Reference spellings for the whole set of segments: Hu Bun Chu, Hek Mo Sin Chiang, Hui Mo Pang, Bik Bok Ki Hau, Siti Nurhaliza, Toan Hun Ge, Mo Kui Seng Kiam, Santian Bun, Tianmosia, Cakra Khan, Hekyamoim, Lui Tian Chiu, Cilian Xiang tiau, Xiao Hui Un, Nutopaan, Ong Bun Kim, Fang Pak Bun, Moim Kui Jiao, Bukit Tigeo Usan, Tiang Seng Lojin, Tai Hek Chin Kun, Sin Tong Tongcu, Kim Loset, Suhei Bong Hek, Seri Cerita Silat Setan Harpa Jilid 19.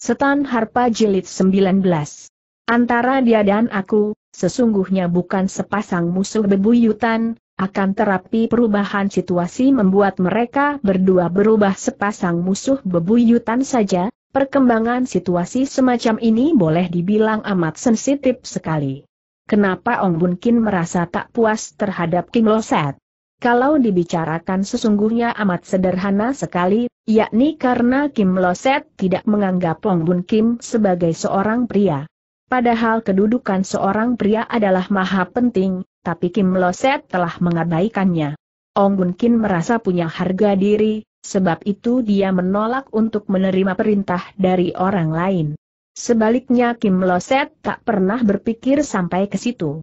Setan Harpa Jilid 19. Antara dia dan aku, sesungguhnya bukan sepasang musuh bebuyutan, akan terapi perubahan situasi membuat mereka berdua berubah sepasang musuh bebuyutan saja. Perkembangan situasi semacam ini boleh dibilang amat sensitif sekali. Kenapa Ong Bun Kim merasa tak puas terhadap Kim Loset? Kalau dibicarakan sesungguhnya amat sederhana sekali, yakni karena Kim Loset tidak menganggap Ong Bun Kim sebagai seorang pria. Padahal kedudukan seorang pria adalah maha penting, tapi Kim Loset telah mengabaikannya. Ong Bun Kim merasa punya harga diri, sebab itu dia menolak untuk menerima perintah dari orang lain. Sebaliknya Kim Loset tak pernah berpikir sampai ke situ.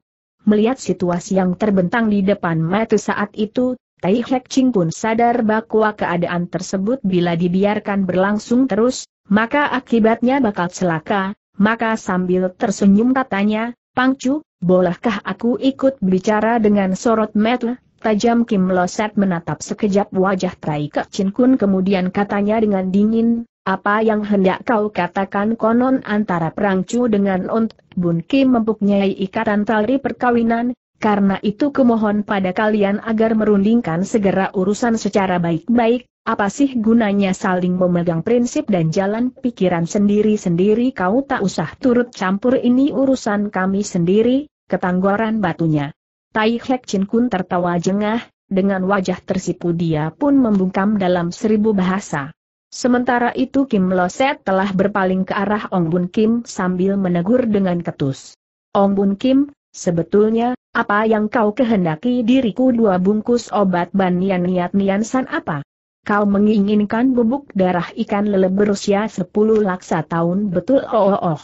Melihat situasi yang terbentang di depan mata saat itu, Tai Hek Chin Kun sadar bahwa keadaan tersebut bila dibiarkan berlangsung terus, maka akibatnya bakal celaka. Maka sambil tersenyum katanya, "Pangcu, bolehkah aku ikut bicara?" Dengan sorot mata tajam Kim Loset menatap sekejap wajah Tai Hek Chin Kun kemudian katanya dengan dingin, "Apa yang hendak kau katakan?" Konon antara Pangcu dengan Ong Bun Kim mempunyai ikatan tali perkawinan, karena itu kumohon pada kalian agar merundingkan segera urusan secara baik-baik. Apa sih gunanya saling memegang prinsip dan jalan pikiran sendiri-sendiri? Kau tak usah turut campur, ini urusan kami sendiri. Ketanggoran batunya. Tai Hek Chin Kun tertawa jengah, dengan wajah tersipu dia pun membungkam dalam seribu bahasa. Sementara itu Kim Loset telah berpaling ke arah Ong Bun Kim sambil menegur dengan ketus. "Ong Bun Kim, sebetulnya, apa yang kau kehendaki diriku?" "Dua bungkus obat ban yang niat-nian san apa? Kau menginginkan bubuk darah ikan lele berusia 10 laksa tahun betul?" Oh.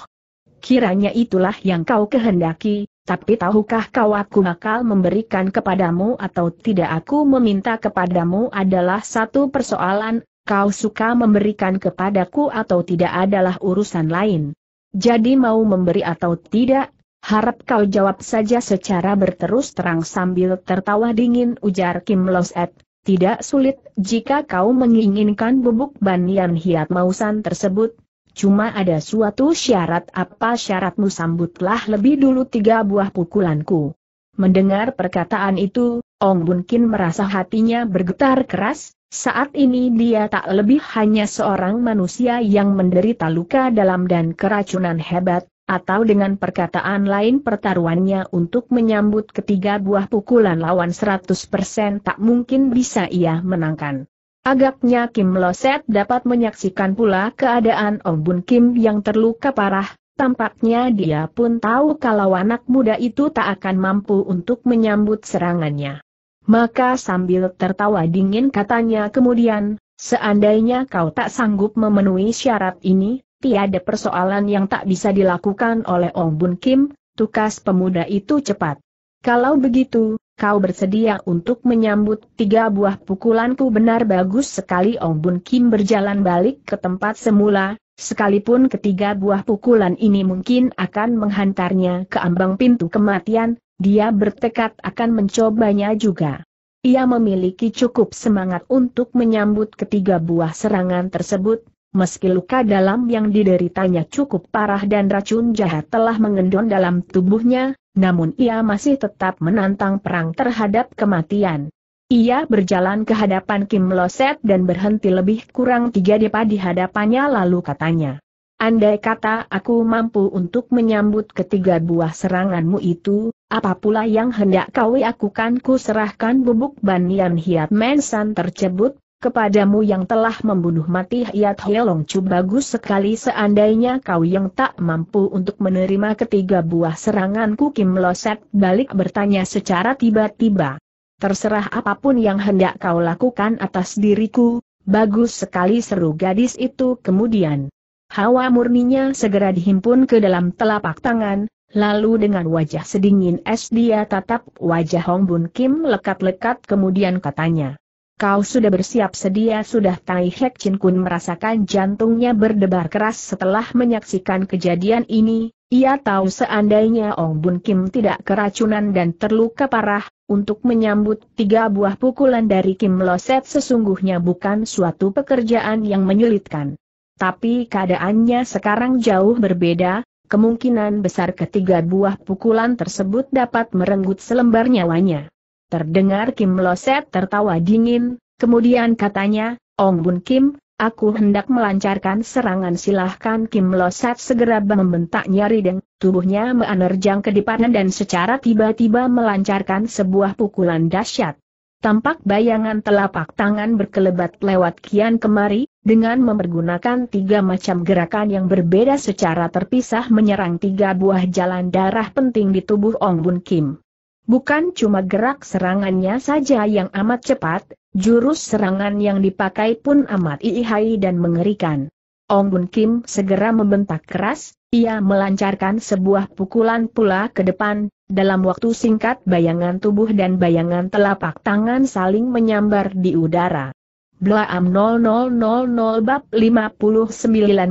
"Kiranya itulah yang kau kehendaki, tapi tahukah kau aku bakal memberikan kepadamu atau tidak?" "Aku meminta kepadamu adalah satu persoalan, kau suka memberikan kepadaku atau tidak adalah urusan lain. Jadi mau memberi atau tidak? Harap kau jawab saja secara berterus terang." Sambil tertawa dingin ujar Kim Loset, "Tidak sulit, jika kau menginginkan bubuk banyan hiat mausan tersebut, cuma ada suatu syarat." "Apa syaratmu?" "Sambutlah lebih dulu 3 buah pukulanku." Mendengar perkataan itu, Ong Bun Kim merasa hatinya bergetar keras. Saat ini dia tak lebih hanya seorang manusia yang menderita luka dalam dan keracunan hebat, atau dengan perkataan lain pertaruhannya untuk menyambut ke 3 buah pukulan lawan 100% tak mungkin bisa ia menangkan. Agaknya Kim Loset dapat menyaksikan pula keadaan Ong Bun Kim yang terluka parah. Tampaknya dia pun tahu kalau anak muda itu tak akan mampu untuk menyambut serangannya. Maka sambil tertawa dingin katanya kemudian, "Seandainya kau tak sanggup memenuhi syarat ini, tiada persoalan yang tak bisa dilakukan oleh Ong Bun Kim." Tukas pemuda itu cepat. "Kalau begitu, kau bersedia untuk menyambut 3 buah pukulanku?" "Benar, bagus sekali." Ong Bun Kim berjalan balik ke tempat semula, sekalipun ke-3 buah pukulan ini mungkin akan menghantarnya ke ambang pintu kematian, dia bertekad akan mencobanya juga. Ia memiliki cukup semangat untuk menyambut ke-3 buah serangan tersebut. Meski luka dalam yang dideritanya cukup parah dan racun jahat telah mengendon dalam tubuhnya, namun ia masih tetap menantang perang terhadap kematian. Ia berjalan ke hadapan Kim Loset dan berhenti lebih kurang 3 depa di hadapannya lalu katanya, "Andai kata aku mampu untuk menyambut ke-3 buah seranganmu itu, apa pula yang hendak kau lakukan?" "Ku serahkan bubuk banyan hiat mensan tercebut kepadamu yang telah membunuh mati Hiat Helong Chu." "Bagus sekali, seandainya kau yang tak mampu untuk menerima 3 buah seranganku?" Kim Loset balik bertanya secara tiba-tiba. "Terserah apapun yang hendak kau lakukan atas diriku." "Bagus sekali," seru gadis itu kemudian. Hawa murninya segera dihimpun ke dalam telapak tangan, lalu dengan wajah sedingin es dia tatap wajah Ong Bun Kim lekat-lekat kemudian katanya, "Kau sudah bersiap sedia sudah?" Tai Hek Chin Kun merasakan jantungnya berdebar keras setelah menyaksikan kejadian ini. Ia tahu seandainya Ong Bun Kim tidak keracunan dan terluka parah, untuk menyambut 3 buah pukulan dari Kim Loset sesungguhnya bukan suatu pekerjaan yang menyulitkan. Tapi keadaannya sekarang jauh berbeda, kemungkinan besar ketiga buah pukulan tersebut dapat merenggut selembar nyawanya. Terdengar Kim Loset tertawa dingin, kemudian katanya, "Ong Bun Kim, aku hendak melancarkan serangan." Silahkan. Kim Loset segera membentak nyari dan tubuhnya menerjang ke depan dan secara tiba-tiba melancarkan sebuah pukulan dahsyat. Tampak bayangan telapak tangan berkelebat lewat kian kemari, dengan mempergunakan tiga macam gerakan yang berbeda secara terpisah menyerang tiga buah jalan darah penting di tubuh Ong Bun Kim. Bukan cuma gerak serangannya saja yang amat cepat, jurus serangan yang dipakai pun amat ihai dan mengerikan. Ong Bun Kim segera membentak keras, ia melancarkan sebuah pukulan pula ke depan, dalam waktu singkat bayangan tubuh dan bayangan telapak tangan saling menyambar di udara. Blaam 0000 bab 59.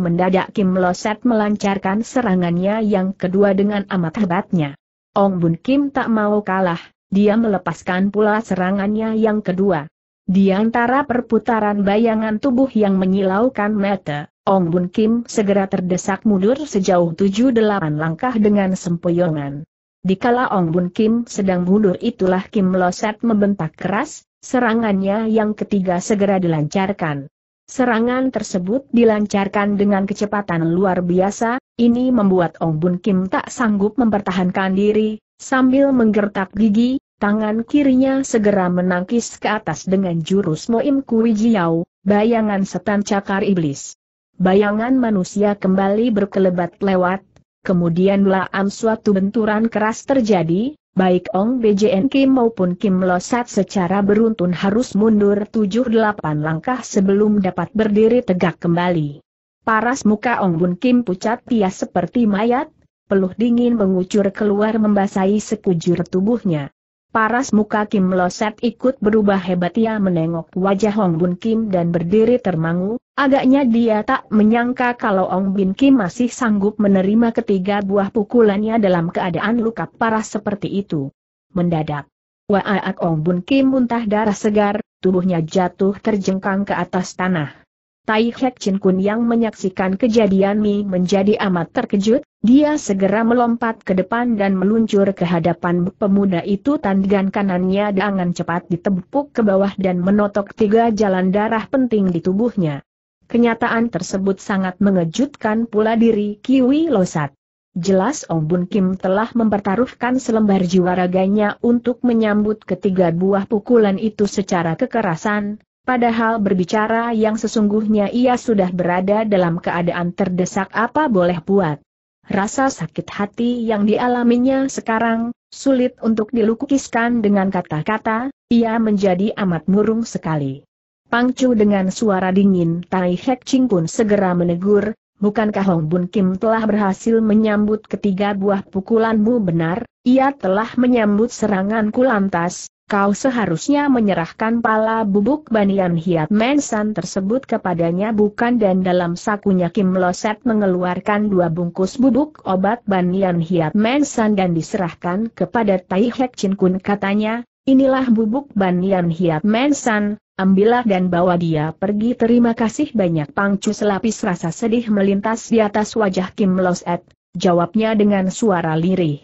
Mendadak Kim Loset melancarkan serangannya yang kedua dengan amat hebatnya. Ong Bun Kim tak mau kalah, dia melepaskan pula serangannya yang kedua. Di antara perputaran bayangan tubuh yang menyilaukan mata, Ong Bun Kim segera terdesak mundur sejauh 7-8 langkah dengan sempoyongan. Dikala Ong Bun Kim sedang mundur itulah Kim Loset membentak keras, serangannya yang ketiga segera dilancarkan. Serangan tersebut dilancarkan dengan kecepatan luar biasa, ini membuat Ong Bun Kim tak sanggup mempertahankan diri, sambil menggertak gigi. Tangan kirinya segera menangkis ke atas dengan jurus Moim Kui Jiao, bayangan setan cakar iblis. Bayangan manusia kembali berkelebat lewat, kemudian laam suatu benturan keras terjadi, baik Ong Bun Kim maupun Kim Loset secara beruntun harus mundur 7-8 langkah sebelum dapat berdiri tegak kembali. Paras muka Ong Bun Kim pucat pias seperti mayat, peluh dingin mengucur keluar membasahi sekujur tubuhnya. Paras muka Kim Loset ikut berubah hebat, ia menengok wajah Ong Bun Kim dan berdiri termangu, agaknya dia tak menyangka kalau Ong Bun Kim masih sanggup menerima ketiga buah pukulannya dalam keadaan luka parah seperti itu. Mendadak, waak Ong Bun Kim muntah darah segar, tubuhnya jatuh terjengkang ke atas tanah. Tai Hek Chin Kun yang menyaksikan kejadian ini menjadi amat terkejut. Dia segera melompat ke depan dan meluncur ke hadapan pemuda itu. Tangan kanannya dengan cepat ditepuk ke bawah dan menotok tiga jalan darah penting di tubuhnya. Kenyataan tersebut sangat mengejutkan pula diri Kiwi Loset. Jelas Ong Bun Kim telah mempertaruhkan selembar jiwa raganya untuk menyambut ketiga buah pukulan itu secara kekerasan. Padahal berbicara yang sesungguhnya ia sudah berada dalam keadaan terdesak, apa boleh buat. Rasa sakit hati yang dialaminya sekarang, sulit untuk dilukiskan dengan kata-kata, ia menjadi amat murung sekali. Pangcu dengan suara dingin Tai Hek Chin Kun segera menegur, "Bukankah Ong Bun Kim telah berhasil menyambut ketiga buah pukulanmu?" "Benar, ia telah menyambut seranganku lantas. Kau seharusnya menyerahkan pala bubuk banian hiat mensan tersebut kepadanya, bukan?" Dan dalam sakunya Kim Loset mengeluarkan dua bungkus bubuk obat banian hiat mensan dan diserahkan kepada Tai Hek Chin Kun. Katanya, "Inilah bubuk banian hiat mensan, ambillah dan bawa dia pergi." "Terima kasih banyak." Pangcu selapis rasa sedih melintas di atas wajah Kim Loset, jawabnya dengan suara lirih.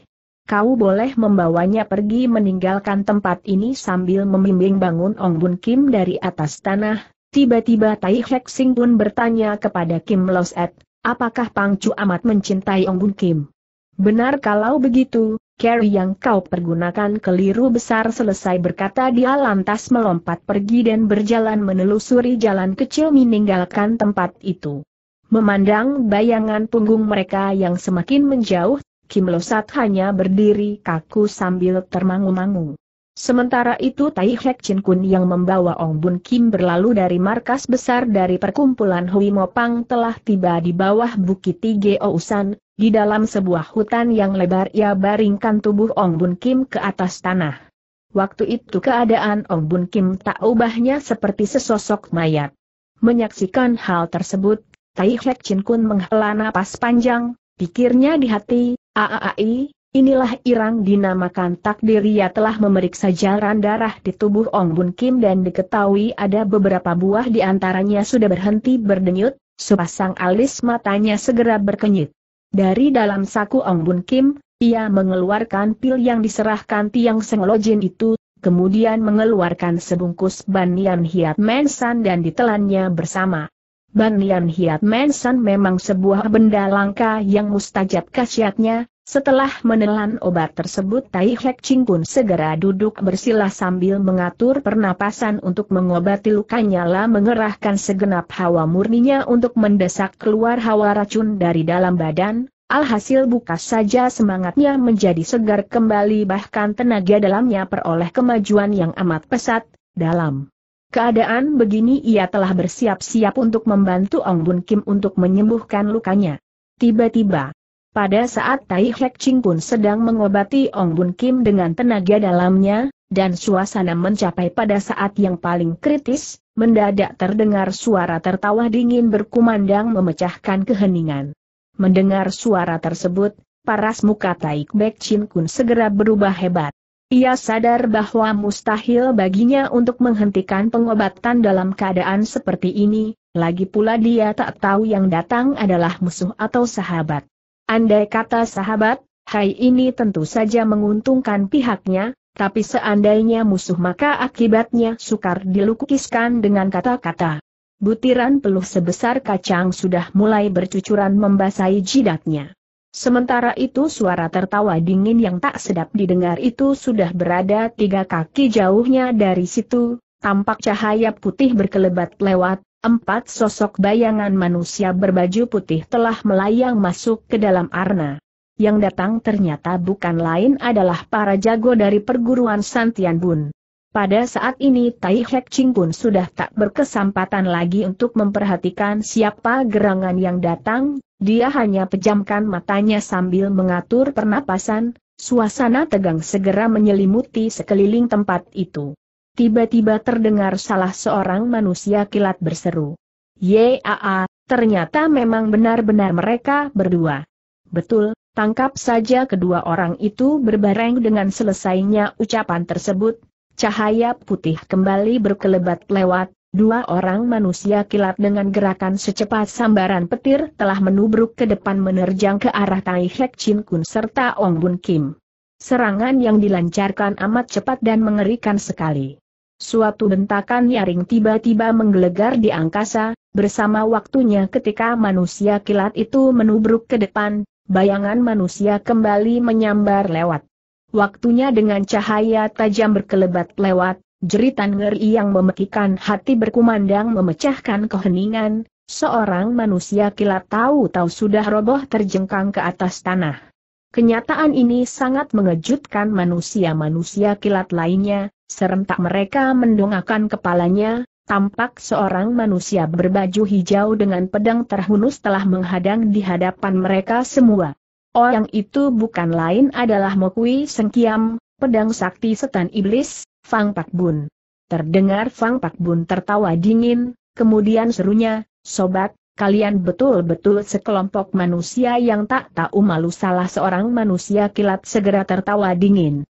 "Kau boleh membawanya pergi meninggalkan tempat ini." Sambil membimbing bangun Ong Bun Kim dari atas tanah, tiba-tiba Tai Hek Chin Kun bertanya kepada Kim Loset, "Apakah Pangcu amat mencintai Ong Bun Kim?" "Benar, kalau begitu, carry yang kau pergunakan keliru besar." "Selesai," berkata dia lantas melompat pergi dan berjalan menelusuri jalan kecil meninggalkan tempat itu. Memandang bayangan punggung mereka yang semakin menjauh, Kim Loset hanya berdiri kaku sambil termangu-mangu. Sementara itu Tai Hek Chin Kun yang membawa Ong Bun Kim berlalu dari markas besar dari perkumpulan Hui Mo Pang telah tiba di bawah Bukit Tigeo Usan. Di dalam sebuah hutan yang lebar ia baringkan tubuh Ong Bun Kim ke atas tanah. Waktu itu keadaan Ong Bun Kim tak ubahnya seperti sesosok mayat. Menyaksikan hal tersebut, Tai Hek Chin Kun menghela napas panjang, pikirnya di hati, "Aai, inilah irang dinamakan takdir." Ia telah memeriksa jalan darah di tubuh Ong Bun Kim dan diketahui ada beberapa buah di antaranya sudah berhenti berdenyut, sepasang alis matanya segera berkenyit. Dari dalam saku Ong Bun Kim, ia mengeluarkan pil yang diserahkan Tiang Seng Lojin itu, kemudian mengeluarkan sebungkus Banyan Hiat Mensan dan ditelannya bersama. Banyan Hiat Mensan memang sebuah benda langka yang mustajab khasiatnya. Setelah menelan obat tersebut, Tai Hek Chin Kun segera duduk bersila sambil mengatur pernapasan untuk mengobati lukanya, lah mengerahkan segenap hawa murninya untuk mendesak keluar hawa racun dari dalam badan. Alhasil bukas saja semangatnya menjadi segar kembali, bahkan tenaga dalamnya peroleh kemajuan yang amat pesat. Dalam keadaan begini ia telah bersiap-siap untuk membantu Ong Bun Kim untuk menyembuhkan lukanya. Tiba-tiba, pada saat Tai Hek Chin Kun sedang mengobati Ong Bun Kim dengan tenaga dalamnya, dan suasana mencapai pada saat yang paling kritis, mendadak terdengar suara tertawa dingin berkumandang memecahkan keheningan. Mendengar suara tersebut, paras muka Tai Hek Chin Kun segera berubah hebat. Ia sadar bahwa mustahil baginya untuk menghentikan pengobatan dalam keadaan seperti ini, lagi pula dia tak tahu yang datang adalah musuh atau sahabat. Andai kata sahabat, hai ini tentu saja menguntungkan pihaknya, tapi seandainya musuh maka akibatnya sukar dilukiskan dengan kata-kata. Butiran peluh sebesar kacang sudah mulai bercucuran membasahi jidatnya. Sementara itu suara tertawa dingin yang tak sedap didengar itu sudah berada 3 kaki jauhnya dari situ, tampak cahaya putih berkelebat lewat. 4 sosok bayangan manusia berbaju putih telah melayang masuk ke dalam arena. Yang datang ternyata bukan lain adalah para jago dari perguruan Santian Bun. Pada saat ini Tai Hek Chin Kun sudah tak berkesempatan lagi untuk memperhatikan siapa gerangan yang datang, dia hanya pejamkan matanya sambil mengatur pernapasan, suasana tegang segera menyelimuti sekeliling tempat itu. Tiba-tiba terdengar salah seorang manusia kilat berseru. "Yaa, ternyata memang benar-benar mereka berdua. Betul, tangkap saja kedua orang itu!" Berbareng dengan selesainya ucapan tersebut, cahaya putih kembali berkelebat lewat. 2 orang manusia kilat dengan gerakan secepat sambaran petir telah menubruk ke depan menerjang ke arah Tai Hek Chin Kun serta Ong Bun Kim. Serangan yang dilancarkan amat cepat dan mengerikan sekali. Suatu bentakan nyaring tiba-tiba menggelegar di angkasa, bersama waktunya ketika manusia kilat itu menubruk ke depan, bayangan manusia kembali menyambar lewat. Waktunya dengan cahaya tajam berkelebat lewat, jeritan ngeri yang memekikkan hati berkumandang memecahkan keheningan, seorang manusia kilat tahu-tahu sudah roboh terjengkang ke atas tanah. Kenyataan ini sangat mengejutkan manusia-manusia kilat lainnya, serentak mereka mendongakkan kepalanya, tampak seorang manusia berbaju hijau dengan pedang terhunus telah menghadang di hadapan mereka semua. Orang itu bukan lain adalah Mo Kui Seng Kiam, pedang sakti setan iblis, Fang Pak Bun. Terdengar Fang Pak Bun tertawa dingin, kemudian serunya, "Sobat, kalian betul-betul sekelompok manusia yang tak tahu malu." Salah seorang manusia kilat segera tertawa dingin.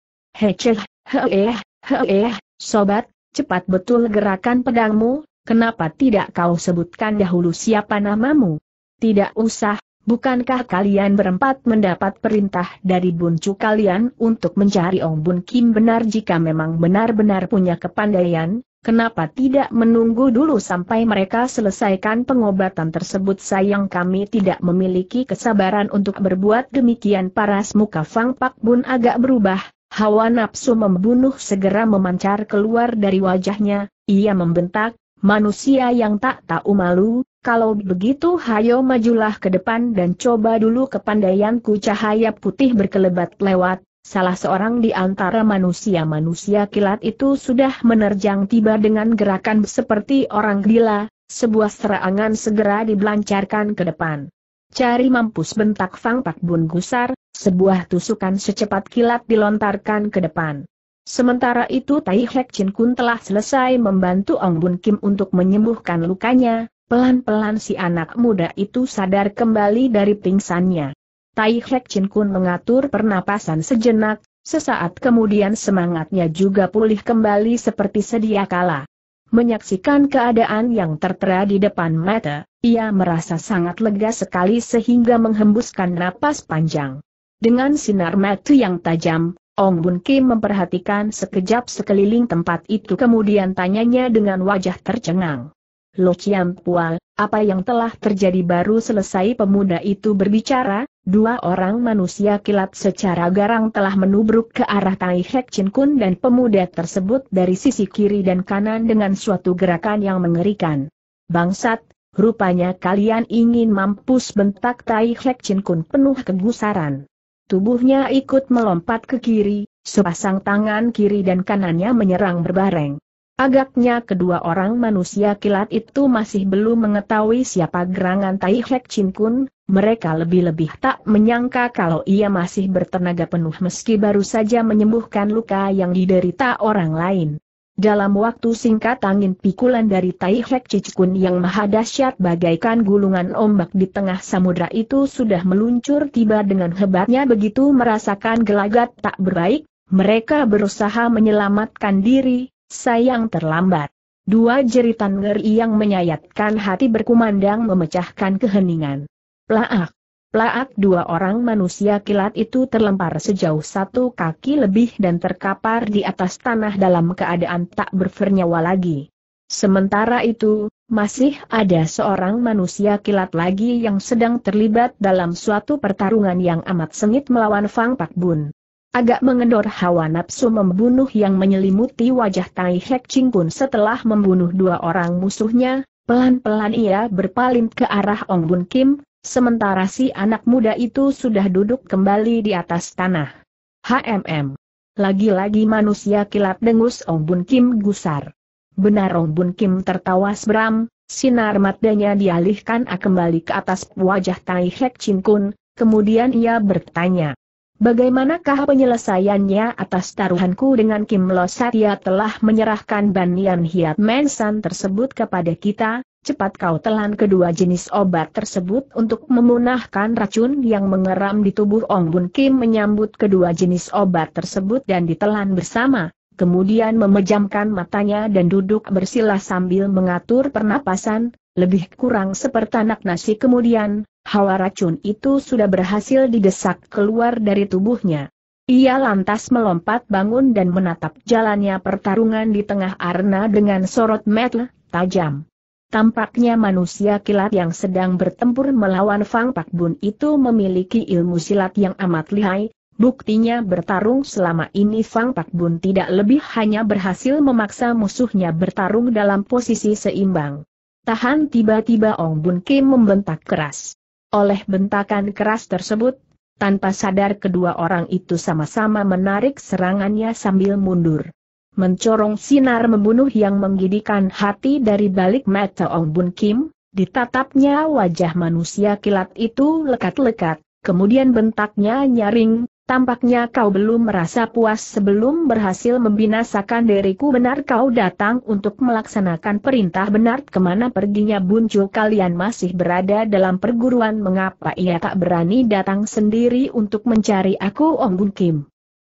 "Sobat, cepat betul gerakan pedangmu, kenapa tidak kau sebutkan dahulu siapa namamu?" "Tidak usah, bukankah kalian berempat mendapat perintah dari Bun Chu kalian untuk mencari Ong Bun Kim?" "Benar, jika memang benar-benar punya kepandaian, kenapa tidak menunggu dulu sampai mereka selesaikan pengobatan tersebut?" "Sayang, kami tidak memiliki kesabaran untuk berbuat demikian." Paras muka Fang Pak Bun agak berubah, hawa nafsu membunuh segera memancar keluar dari wajahnya, ia membentak, "Manusia yang tak tahu malu, kalau begitu hayo majulah ke depan dan coba dulu kepandaianku." Cahaya putih berkelebat lewat. Salah seorang di antara manusia-manusia kilat itu sudah menerjang tiba dengan gerakan seperti orang gila, sebuah serangan segera dibelancarkan ke depan. "Cari mampus!" bentak Fang Pak Bun gusar, sebuah tusukan secepat kilat dilontarkan ke depan. Sementara itu Tai Hek Chin Kun telah selesai membantu Ong Bun Kim untuk menyembuhkan lukanya, pelan-pelan si anak muda itu sadar kembali dari pingsannya. Tai Hek Chin Kun mengatur pernapasan sejenak, sesaat kemudian semangatnya juga pulih kembali seperti sedia kala. Menyaksikan keadaan yang tertera di depan mata, ia merasa sangat lega sekali sehingga menghembuskan napas panjang. Dengan sinar mata yang tajam, Ong Bun Kim memperhatikan sekejap sekeliling tempat itu kemudian tanyanya dengan wajah tercengang. "Lo Ciam Pual, apa yang telah terjadi?" Baru selesai pemuda itu berbicara, dua orang manusia kilat secara garang telah menubruk ke arah Tai Hek Chin Kun dan pemuda tersebut dari sisi kiri dan kanan dengan suatu gerakan yang mengerikan. "Bangsat, rupanya kalian ingin mampus!" bentak Tai Hek Chin Kun penuh kegusaran. Tubuhnya ikut melompat ke kiri, sepasang tangan kiri dan kanannya menyerang berbareng. Agaknya kedua orang manusia kilat itu masih belum mengetahui siapa gerangan Tai Hek Chin Kun, mereka lebih-lebih tak menyangka kalau ia masih bertenaga penuh meski baru saja menyembuhkan luka yang diderita orang lain. Dalam waktu singkat angin pikulan dari Tai Hek Chin Kun yang maha dahsyat bagaikan gulungan ombak di tengah samudra itu sudah meluncur tiba dengan hebatnya. Begitu merasakan gelagat tak berbaik, mereka berusaha menyelamatkan diri. Sayang terlambat. Dua jeritan ngeri yang menyayatkan hati berkumandang memecahkan keheningan. Plaak! Plaak! Dua orang manusia kilat itu terlempar sejauh satu kaki lebih dan terkapar di atas tanah dalam keadaan tak bernyawa lagi. Sementara itu, masih ada seorang manusia kilat lagi yang sedang terlibat dalam suatu pertarungan yang amat sengit melawan Fang Pak Bun. Agak mengendor hawa nafsu membunuh yang menyelimuti wajah Tai Hek Chin Kun setelah membunuh dua orang musuhnya, pelan-pelan ia berpaling ke arah Ong Bun Kim, sementara si anak muda itu sudah duduk kembali di atas tanah. "Hmm. Lagi-lagi manusia kilat!" dengus Ong Bun Kim gusar. Benar, Ong Bun Kim tertawa seram, sinar matanya dialihkan kembali ke atas wajah Tai Hek Chin Kun, kemudian ia bertanya, "Bagaimanakah penyelesaiannya atas taruhanku dengan Kim Loset? Ia telah menyerahkan Banyan Hiat Mensan tersebut kepada kita. Cepat kau telan kedua jenis obat tersebut untuk memunahkan racun yang mengeram di tubuh." Ong Bun Kim menyambut kedua jenis obat tersebut dan ditelan bersama, kemudian memejamkan matanya dan duduk bersila sambil mengatur pernapasan, lebih kurang sepertanak nasi kemudian. Hawa racun itu sudah berhasil didesak keluar dari tubuhnya. Ia lantas melompat bangun dan menatap jalannya pertarungan di tengah arena dengan sorot mata tajam. Tampaknya manusia kilat yang sedang bertempur melawan Fang Pak Bun itu memiliki ilmu silat yang amat lihai. Buktinya bertarung selama ini Fang Pak Bun tidak lebih hanya berhasil memaksa musuhnya bertarung dalam posisi seimbang. "Tahan!" tiba-tiba Ong Bun Kim membentak keras. Oleh bentakan keras tersebut, tanpa sadar kedua orang itu sama-sama menarik serangannya sambil mundur. Mencorong sinar membunuh yang menggidikan hati dari balik mata Ong Bun Kim, ditatapnya wajah manusia kilat itu lekat-lekat, kemudian bentaknya nyaring, "Tampaknya kau belum merasa puas sebelum berhasil membinasakan diriku. Benar kau datang untuk melaksanakan perintah. Benar kemana perginya Bun Chu? Kalian masih berada dalam perguruan. Mengapa ia tak berani datang sendiri untuk mencari aku?" "Ong Bun Kim,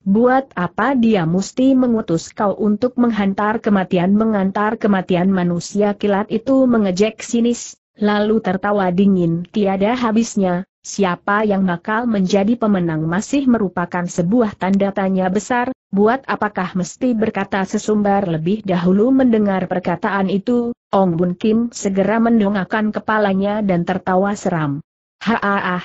buat apa dia mesti mengutus kau untuk menghantar kematian?" "Mengantar kematian?" manusia kilat itu mengejek sinis, lalu tertawa dingin tiada habisnya. "Siapa yang bakal menjadi pemenang masih merupakan sebuah tanda tanya besar. Buat apakah mesti berkata sesumbar?" Lebih dahulu mendengar perkataan itu, Ong Bun Kim segera mendongakkan kepalanya dan tertawa seram. "Haaah,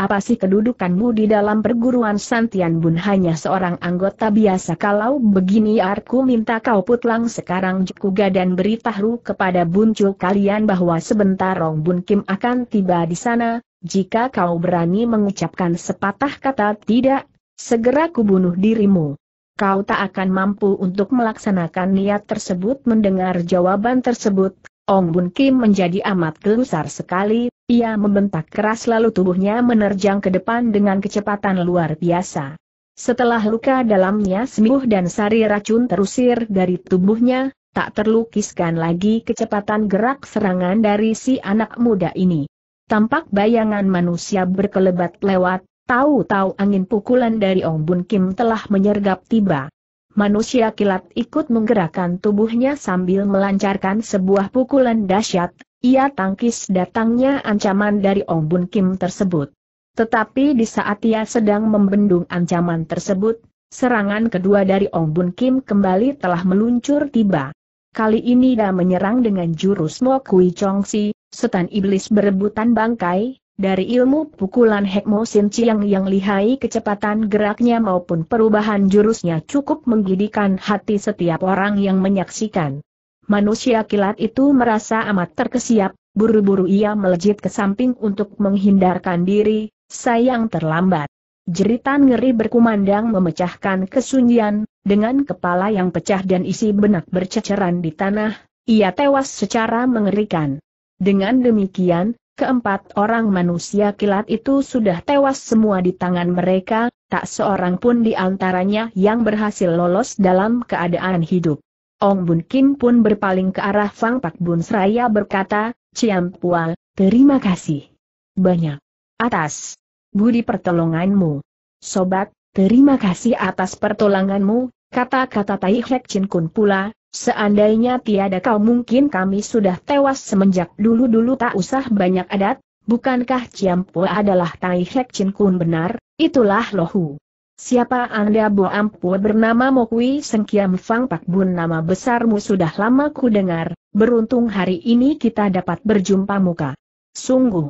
apa sih kedudukanmu di dalam perguruan Santian Bun? Hanya seorang anggota biasa. Kalau begini aku minta kau putlang sekarang juga dan beritahu kepada Bun Chu kalian bahwa sebentar Ong Bun Kim akan tiba di sana. Jika kau berani mengucapkan sepatah kata tidak, segera kubunuh dirimu. Kau tak akan mampu untuk melaksanakan niat tersebut." Mendengar jawaban tersebut, Ong Bun Kim menjadi amat gelisah sekali, ia membentak keras lalu tubuhnya menerjang ke depan dengan kecepatan luar biasa. Setelah luka dalamnya sembuh dan sari racun terusir dari tubuhnya, tak terlukiskan lagi kecepatan gerak serangan dari si anak muda ini. Tampak bayangan manusia berkelebat lewat, tahu-tahu angin pukulan dari Ong Bun Kim telah menyergap tiba. manusia kilat ikut menggerakkan tubuhnya sambil melancarkan sebuah pukulan dahsyat. Ia tangkis datangnya ancaman dari Ong Bun Kim tersebut. Tetapi di saat ia sedang membendung ancaman tersebut, serangan kedua dari Ong Bun Kim kembali telah meluncur tiba. Kali ini dia menyerang dengan jurus Mo Kui Chongsi, setan iblis berebutan bangkai. Dari ilmu pukulan Hek Mo Sin Chiang yang lihai, kecepatan geraknya maupun perubahan jurusnya cukup menggigitkan hati setiap orang yang menyaksikan. Manusia kilat itu merasa amat terkesiap, buru-buru ia melejit ke samping untuk menghindarkan diri, sayang terlambat. Jeritan ngeri berkumandang memecahkan kesunyian, dengan kepala yang pecah dan isi benak berceceran di tanah, ia tewas secara mengerikan. Dengan demikian, keempat orang manusia kilat itu sudah tewas semua di tangan mereka, tak seorang pun di antaranya yang berhasil lolos dalam keadaan hidup. Ong Bun Kim pun berpaling ke arah Fang Pak Bun seraya berkata, "Ciam Pual, terima kasih banyak atas budi pertolonganmu. Sobat, terima kasih atas pertolonganmu," kata-kata Tai Hek Chin Kun pula, "Seandainya tiada kau mungkin kami sudah tewas semenjak dulu-dulu tak usah banyak adat, bukankah Ciampu adalah Tai Hek Chin Kun?" "Benar, itulah lohu. Siapa Anda?" "Bo Ampu bernama Mo Kui Seng Kiam Fang Pak Bun, nama besarmu sudah lama ku dengar, beruntung hari ini kita dapat berjumpa muka." "Sungguh."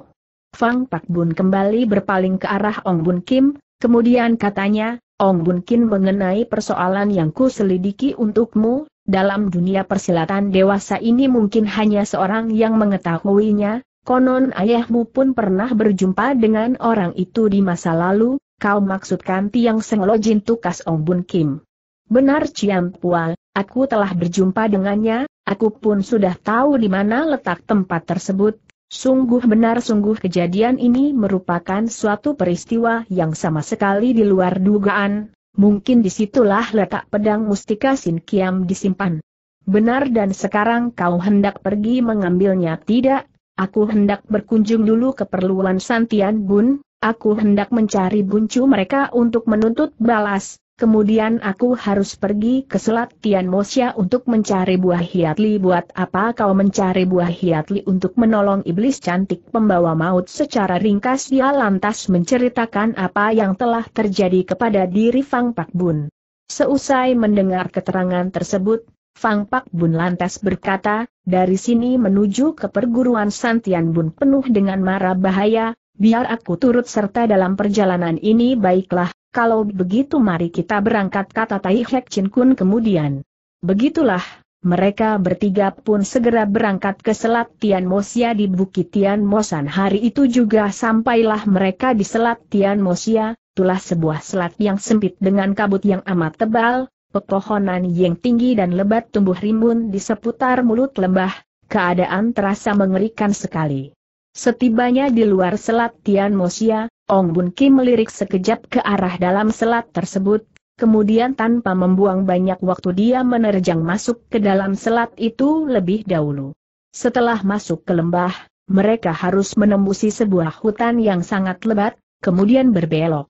Fang Pak Bun kembali berpaling ke arah Ong Bun Kim, kemudian katanya, "Ong Bun Kim, mengenai persoalan yang ku selidiki untukmu, dalam dunia persilatan dewasa ini mungkin hanya seorang yang mengetahuinya, konon ayahmu pun pernah berjumpa dengan orang itu di masa lalu." "Kau maksudkan Tiang Seng Lo Jin?" tukas Ong Bun Kim. "Benar Ciam Pual, aku telah berjumpa dengannya, aku pun sudah tahu di mana letak tempat tersebut. Sungguh benar, sungguh kejadian ini merupakan suatu peristiwa yang sama sekali di luar dugaan. Mungkin disitulah letak pedang mustika Sin Kiam disimpan." "Benar, dan sekarang kau hendak pergi mengambilnya?" "Tidak, aku hendak berkunjung dulu keperluan Santian Bun, aku hendak mencari buncu mereka untuk menuntut balas, kemudian aku harus pergi ke Selat Tianmosia untuk mencari buah hiatli." "Buat apa kau mencari buah hiatli?" "Untuk menolong iblis cantik pembawa maut." Secara ringkas dia lantas menceritakan apa yang telah terjadi kepada diri Fang Pak Bun. Seusai mendengar keterangan tersebut, Fang Pak Bun lantas berkata, "Dari sini menuju ke perguruan Santian Bun penuh dengan mara bahaya, biar aku turut serta dalam perjalanan ini." "Baiklah, kalau begitu mari kita berangkat," kata Tai Hek Chin Kun kemudian. Begitulah, mereka bertiga pun segera berangkat ke Selat Tianmosia di Bukit Tianmosan. Hari itu juga sampailah mereka di Selat Tianmosia, itulah sebuah selat yang sempit dengan kabut yang amat tebal, pepohonan yang tinggi dan lebat tumbuh rimbun di seputar mulut lembah, keadaan terasa mengerikan sekali. Setibanya di luar Selat Tianmosia, Ong Bun Kim melirik sekejap ke arah dalam selat tersebut, kemudian tanpa membuang banyak waktu dia menerjang masuk ke dalam selat itu lebih dahulu. Setelah masuk ke lembah, mereka harus menembusi sebuah hutan yang sangat lebat, kemudian berbelok.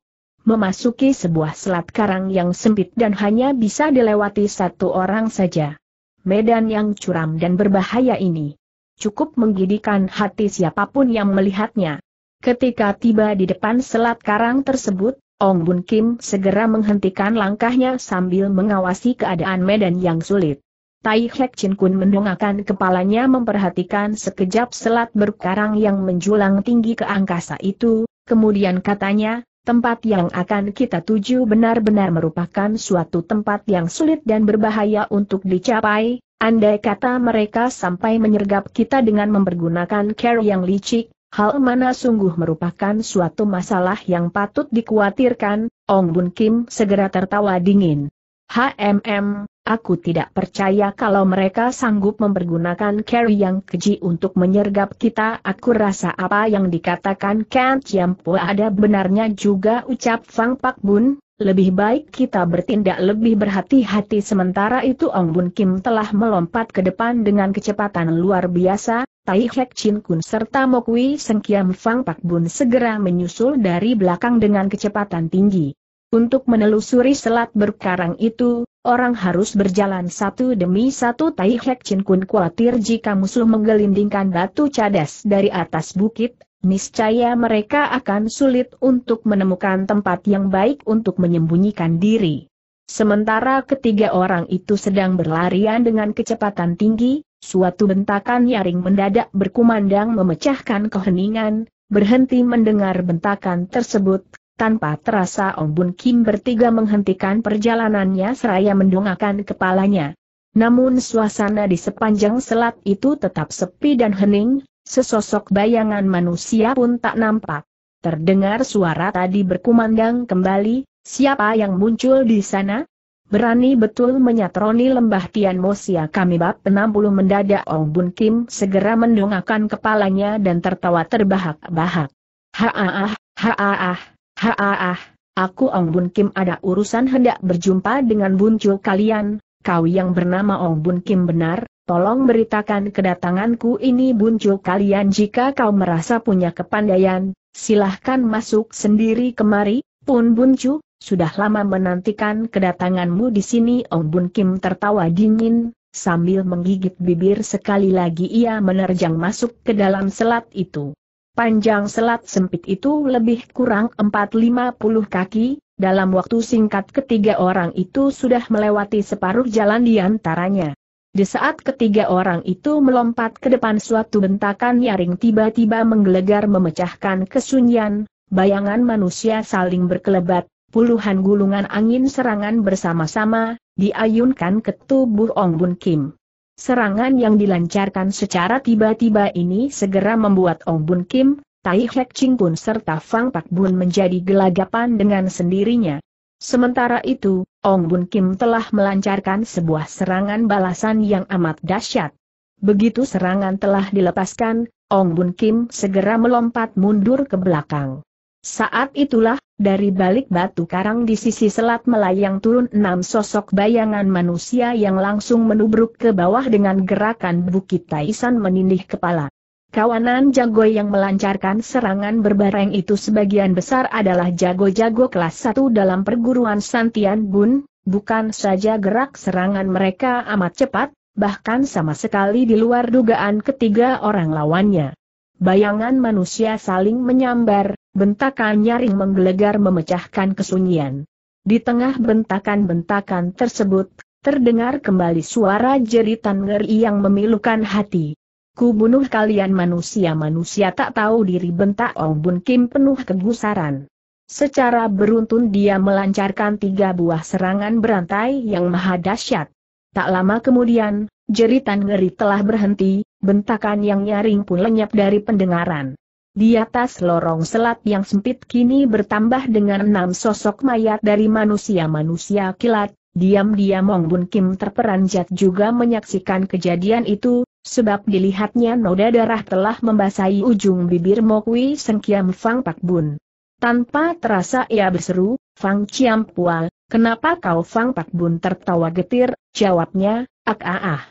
Memasuki sebuah selat karang yang sempit dan hanya bisa dilewati satu orang saja. Medan yang curam dan berbahaya ini cukup menggigitkan hati siapapun yang melihatnya. Ketika tiba di depan selat karang tersebut, Ong Bun Kim segera menghentikan langkahnya sambil mengawasi keadaan medan yang sulit. Tai Hek Chin Kun mendongakkan kepalanya memperhatikan sekejap selat berkarang yang menjulang tinggi ke angkasa itu, kemudian katanya, "Tempat yang akan kita tuju benar-benar merupakan suatu tempat yang sulit dan berbahaya untuk dicapai. Andai kata mereka sampai menyergap kita dengan mempergunakan cara yang licik, hal mana sungguh merupakan suatu masalah yang patut dikhawatirkan." Ong Bun Kim segera tertawa dingin. Aku tidak percaya kalau mereka sanggup mempergunakan cara yang keji untuk menyergap kita." "Aku rasa apa yang dikatakan Kan Ciampu ada benarnya juga," ucap Fang Pak Bun. "Lebih baik kita bertindak lebih berhati-hati." Sementara itu Ong Bun Kim telah melompat ke depan dengan kecepatan luar biasa. Tai Hek Chin Kun serta Mo Kui Seng Kiam Fang Pak Bun segera menyusul dari belakang dengan kecepatan tinggi. Untuk menelusuri selat berkarang itu, orang harus berjalan satu demi satu. Tai Hek Chin Kun khawatir jika musuh menggelindingkan batu cadas dari atas bukit, niscaya mereka akan sulit untuk menemukan tempat yang baik untuk menyembunyikan diri. Sementara ketiga orang itu sedang berlarian dengan kecepatan tinggi, suatu bentakan nyaring mendadak berkumandang memecahkan keheningan. Berhenti mendengar bentakan tersebut, tanpa terasa Ong Bun Kim bertiga menghentikan perjalanannya seraya mendongakkan kepalanya. Namun suasana di sepanjang selat itu tetap sepi dan hening, sesosok bayangan manusia pun tak nampak. Terdengar suara tadi berkumandang kembali, "Siapa yang muncul di sana? Berani betul menyatroni lembah Tianmosia kami!" Bab 60 Mendadak Ong Bun Kim segera mendongakkan kepalanya dan tertawa terbahak-bahak. "Haaah, haaah. Haaah, aku Ong Bun Kim ada urusan hendak berjumpa dengan buncul kalian. Kau yang bernama Ong Bun Kim benar? Tolong beritakan kedatanganku ini buncul kalian. Jika kau merasa punya kepandaian, silahkan masuk sendiri kemari. Pun buncu, sudah lama menantikan kedatanganmu di sini." Ong Bun Kim tertawa dingin, sambil menggigit bibir. Sekali lagi ia menerjang masuk ke dalam selat itu. Panjang selat sempit itu lebih kurang 450 kaki, dalam waktu singkat ketiga orang itu sudah melewati separuh jalan di antaranya. Di saat ketiga orang itu melompat ke depan, suatu bentakan nyaring tiba-tiba menggelegar memecahkan kesunyian, bayangan manusia saling berkelebat, puluhan gulungan angin serangan bersama-sama diayunkan ke tubuh Ong Bun Kim. Serangan yang dilancarkan secara tiba-tiba ini segera membuat Ong Bun Kim, Tai Hek Chin Kun serta Fang Pak Bun menjadi gelagapan dengan sendirinya. Sementara itu, Ong Bun Kim telah melancarkan sebuah serangan balasan yang amat dahsyat. Begitu serangan telah dilepaskan, Ong Bun Kim segera melompat mundur ke belakang. Saat itulah, dari balik batu karang di sisi selat melayang turun 6 sosok bayangan manusia yang langsung menubruk ke bawah dengan gerakan bukit Taisan menindih kepala. Kawanan jago yang melancarkan serangan berbareng itu sebagian besar adalah jago-jago kelas 1 dalam perguruan Santian Bun. Bukan saja gerak serangan mereka amat cepat, bahkan sama sekali di luar dugaan ketiga orang lawannya. Bayangan manusia saling menyambar, bentakan nyaring menggelegar memecahkan kesunyian. Di tengah bentakan-bentakan tersebut, terdengar kembali suara jeritan ngeri yang memilukan hati. "Ku bunuh kalian manusia-manusia tak tahu diri!" bentak Ong Bun Kim penuh kegusaran. Secara beruntun dia melancarkan 3 buah serangan berantai yang maha dahsyat. Tak lama kemudian, jeritan ngeri telah berhenti, bentakan yang nyaring pun lenyap dari pendengaran. Di atas lorong selat yang sempit kini bertambah dengan 6 sosok mayat dari manusia-manusia kilat. Diam-diam Ong Bun Kim terperanjat juga menyaksikan kejadian itu, sebab dilihatnya noda darah telah membasahi ujung bibir Mo Kui Seng Kiam Fang Pak Bun. Tanpa terasa ia berseru, "Fang Ciam Pual, kenapa kau?" Fang Pak Bun tertawa getir, jawabnya, "Ah,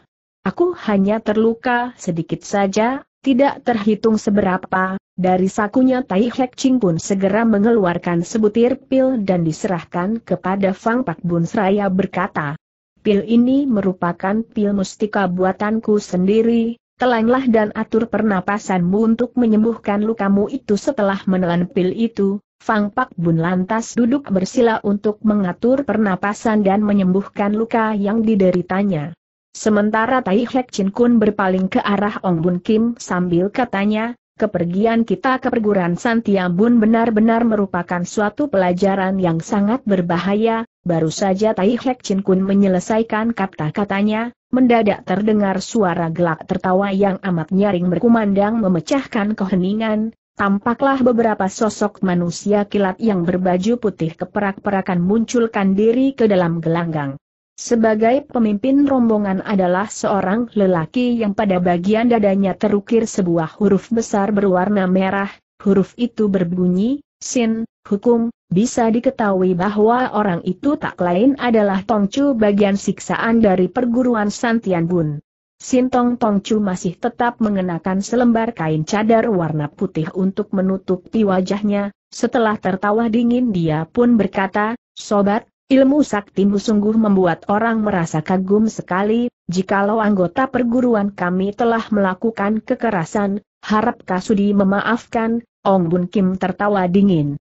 aku hanya terluka sedikit saja, tidak terhitung seberapa." Dari sakunya Tai Hek Chin Kun segera mengeluarkan sebutir pil dan diserahkan kepada Fang Pak Bun seraya berkata, "Pil ini merupakan pil mustika buatanku sendiri, telanlah dan atur pernapasanmu untuk menyembuhkan lukamu itu." Setelah menelan pil itu, Fang Pak Bun lantas duduk bersila untuk mengatur pernapasan dan menyembuhkan luka yang dideritanya. Sementara Tai Hek Chin Kun berpaling ke arah Ong Bun Kim sambil katanya, "Kepergian kita ke perguruan Santian Bun benar-benar merupakan suatu pelajaran yang sangat berbahaya." Baru saja Tai Hek Chin Kun menyelesaikan kata-katanya, mendadak terdengar suara gelak tertawa yang amat nyaring berkumandang memecahkan keheningan. Tampaklah beberapa sosok manusia kilat yang berbaju putih keperak-perakan munculkan diri ke dalam gelanggang. Sebagai pemimpin rombongan adalah seorang lelaki yang pada bagian dadanya terukir sebuah huruf besar berwarna merah. Huruf itu berbunyi, "Sin, Hukum." Bisa diketahui bahwa orang itu tak lain adalah Tongcu bagian siksaan dari perguruan Santian Bun. Sin Tong Tongcu masih tetap mengenakan selembar kain cadar warna putih untuk menutupi wajahnya. Setelah tertawa dingin dia pun berkata, Sobat, ilmu saktimu sungguh membuat orang merasa kagum sekali. Jikalau anggota perguruan kami telah melakukan kekerasan, harap Kasudi memaafkan." Ong Bun Kim tertawa dingin.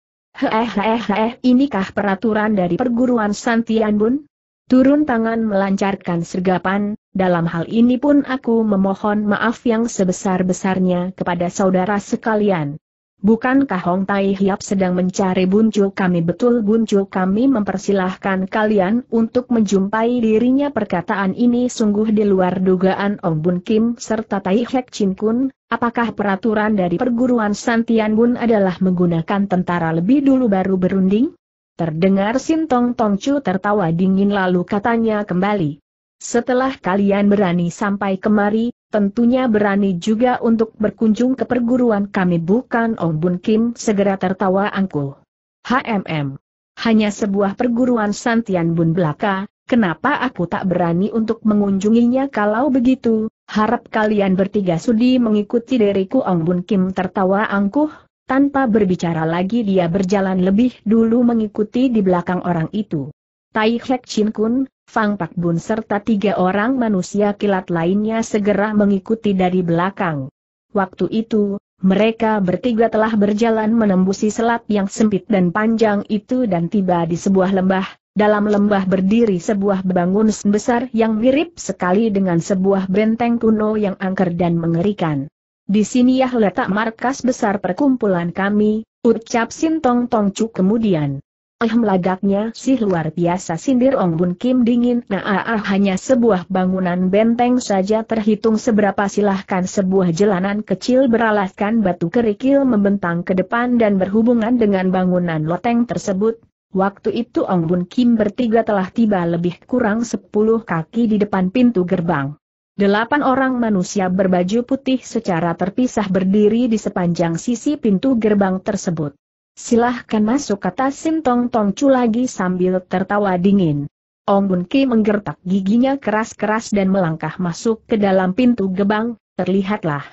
Inikah peraturan dari perguruan Santian Bun? Turun tangan melancarkan sergapan, dalam hal ini pun aku memohon maaf yang sebesar-besarnya kepada saudara sekalian. Bukankah Hong Tai Hiap sedang mencari buncu kami? Betul, buncu kami mempersilahkan kalian untuk menjumpai dirinya. Perkataan ini sungguh di luar dugaan Ong Bun Kim serta Tai Hek Chin Kun. Apakah peraturan dari perguruan Santian Bun adalah menggunakan tentara lebih dulu baru berunding? Terdengar Sin Tong Tongcu tertawa dingin lalu katanya kembali. Setelah kalian berani sampai kemari, tentunya berani juga untuk berkunjung ke perguruan kami, bukan? Ong Bun Kim segera tertawa angkuh. Hanya sebuah perguruan Santian Bun belaka, kenapa aku tak berani untuk mengunjunginya? Kalau begitu, harap kalian bertiga sudi mengikuti diriku. Ong Bun Kim tertawa angkuh, tanpa berbicara lagi dia berjalan lebih dulu mengikuti di belakang orang itu. Tai Hek Chin Kun, Fang Pak Bun serta tiga orang manusia kilat lainnya segera mengikuti dari belakang. Waktu itu, mereka bertiga telah berjalan menembusi selat yang sempit dan panjang itu dan tiba di sebuah lembah. Dalam lembah berdiri sebuah bangunan besar yang mirip sekali dengan sebuah benteng kuno yang angker dan mengerikan. Di sinilah letak markas besar perkumpulan kami, ucap Sin Tong Tongcu kemudian. Lagaknya sih luar biasa, sindir Ong Bun Kim dingin. Hanya sebuah bangunan benteng saja terhitung seberapa, silahkan. Sebuah jalanan kecil beralaskan batu kerikil membentang ke depan dan berhubungan dengan bangunan loteng tersebut. Waktu itu Ong Bun Kim bertiga telah tiba lebih kurang 10 kaki di depan pintu gerbang. 8 orang manusia berbaju putih secara terpisah berdiri di sepanjang sisi pintu gerbang tersebut. Silahkan masuk, kata Sin Tong Tongcu lagi sambil tertawa dingin. Ong Bun Kim menggertak giginya keras-keras dan melangkah masuk ke dalam pintu gerbang. Terlihatlah,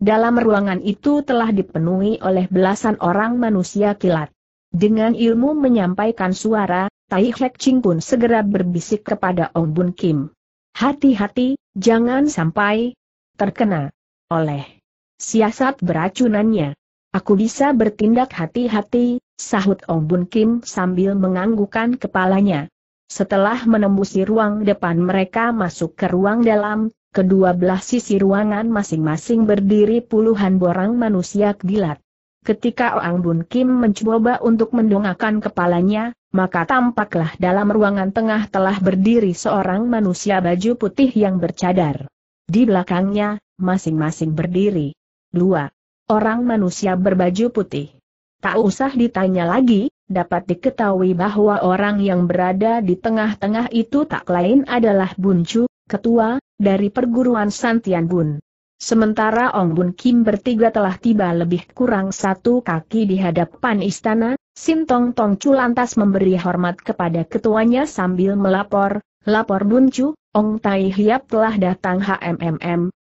dalam ruangan itu telah dipenuhi oleh belasan orang manusia kilat. Dengan ilmu menyampaikan suara, Tai Hek Chin Kun segera berbisik kepada Ong Bun Kim. Hati-hati, jangan sampai terkena oleh siasat beracunannya. Aku bisa bertindak hati-hati, sahut Ong Bun Kim sambil menganggukkan kepalanya. Setelah menembusi ruang depan mereka masuk ke ruang dalam, kedua belah sisi ruangan masing-masing berdiri puluhan orang manusia kilat. Ketika Ong Bun Kim mencoba untuk mendongakkan kepalanya, maka tampaklah dalam ruangan tengah telah berdiri seorang manusia baju putih yang bercadar. Di belakangnya, masing-masing berdiri 2. Orang manusia berbaju putih. Tak usah ditanya lagi, dapat diketahui bahwa orang yang berada di tengah-tengah itu tak lain adalah Bun Chu, ketua dari perguruan Santian Bun. Sementara Ong Bun Kim bertiga telah tiba lebih kurang 1 kaki di hadapan istana, Sin Tong Tongcu lantas memberi hormat kepada ketuanya sambil melapor, "Lapor Bun Chu, Ong Tai Hiap telah datang."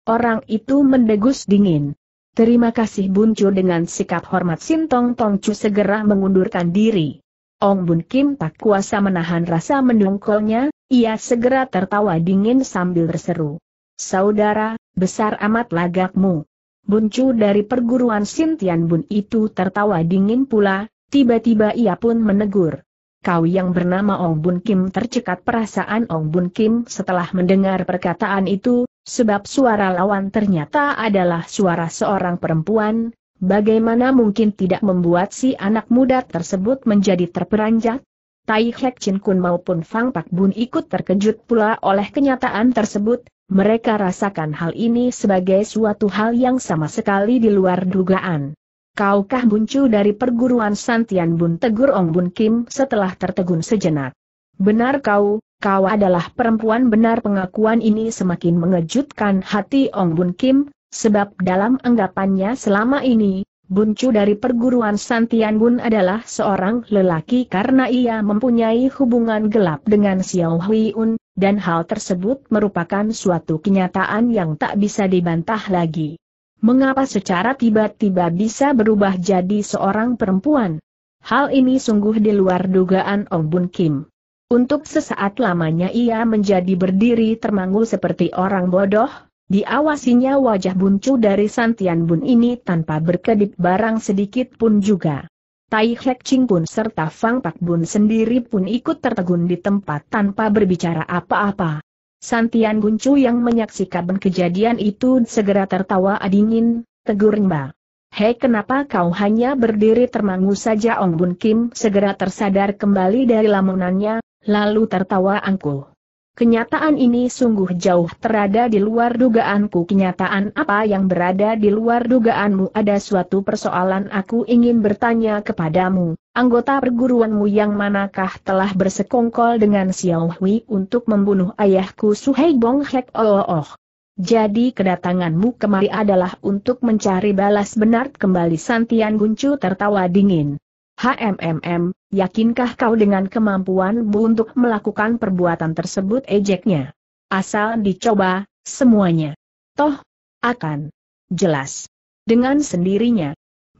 Orang itu mendegus dingin. Terima kasih Bun Chu. Dengan sikap hormat Sin Tong Tongcu segera mengundurkan diri. Ong Bun Kim tak kuasa menahan rasa mendongkolnya, ia segera tertawa dingin sambil berseru. Saudara, besar amat lagakmu. Bun Chu dari perguruan Santian Bun itu tertawa dingin pula, tiba-tiba ia pun menegur. Kau yang bernama Ong Bun Kim? Tercekat perasaan Ong Bun Kim setelah mendengar perkataan itu. Sebab suara lawan ternyata adalah suara seorang perempuan, bagaimana mungkin tidak membuat si anak muda tersebut menjadi terperanjat? Tai Hek Chin Kun maupun Fang Pak Bun ikut terkejut pula oleh kenyataan tersebut, mereka rasakan hal ini sebagai suatu hal yang sama sekali di luar dugaan. Kaukah Bun Chu dari perguruan Santian Bun? Tegur Ong Bun Kim setelah tertegun sejenak. Benar kau. Kau adalah perempuan benar. Pengakuan ini semakin mengejutkan hati Ong Bun Kim, sebab dalam anggapannya selama ini, Bun Chu dari perguruan Santian Bun adalah seorang lelaki karena ia mempunyai hubungan gelap dengan Xiao Hui Un, dan hal tersebut merupakan suatu kenyataan yang tak bisa dibantah lagi. Mengapa secara tiba-tiba bisa berubah jadi seorang perempuan? Hal ini sungguh di luar dugaan Ong Bun Kim. Untuk sesaat lamanya ia menjadi berdiri termangu seperti orang bodoh, diawasinya wajah Bun Chu dari Santian Bun ini tanpa berkedip barang sedikit pun juga. Tai Hek Chin Kun serta Fang Pak Bun sendiri pun ikut tertegun di tempat tanpa berbicara apa-apa. Santian Bun Chu yang menyaksikan kejadian itu segera tertawa dingin, tegurnya. "Hei, kenapa kau hanya berdiri termangu saja?" Ong Bun Kim segera tersadar kembali dari lamunannya, lalu tertawa angkuh. "Kenyataan ini sungguh jauh terada di luar dugaanku." "Kenyataan apa yang berada di luar dugaanmu?" "Ada suatu persoalan aku ingin bertanya kepadamu. Anggota perguruanmu yang manakah telah bersekongkol dengan Xiao Hui untuk membunuh ayahku Suhei Bong Hek? Jadi kedatanganmu kemari adalah untuk mencari balas benar?" Kembali Santian Bun Chu tertawa dingin. "Yakinkah kau dengan kemampuanmu untuk melakukan perbuatan tersebut?" ejeknya. "Asal dicoba, semuanya toh akan jelas dengan sendirinya."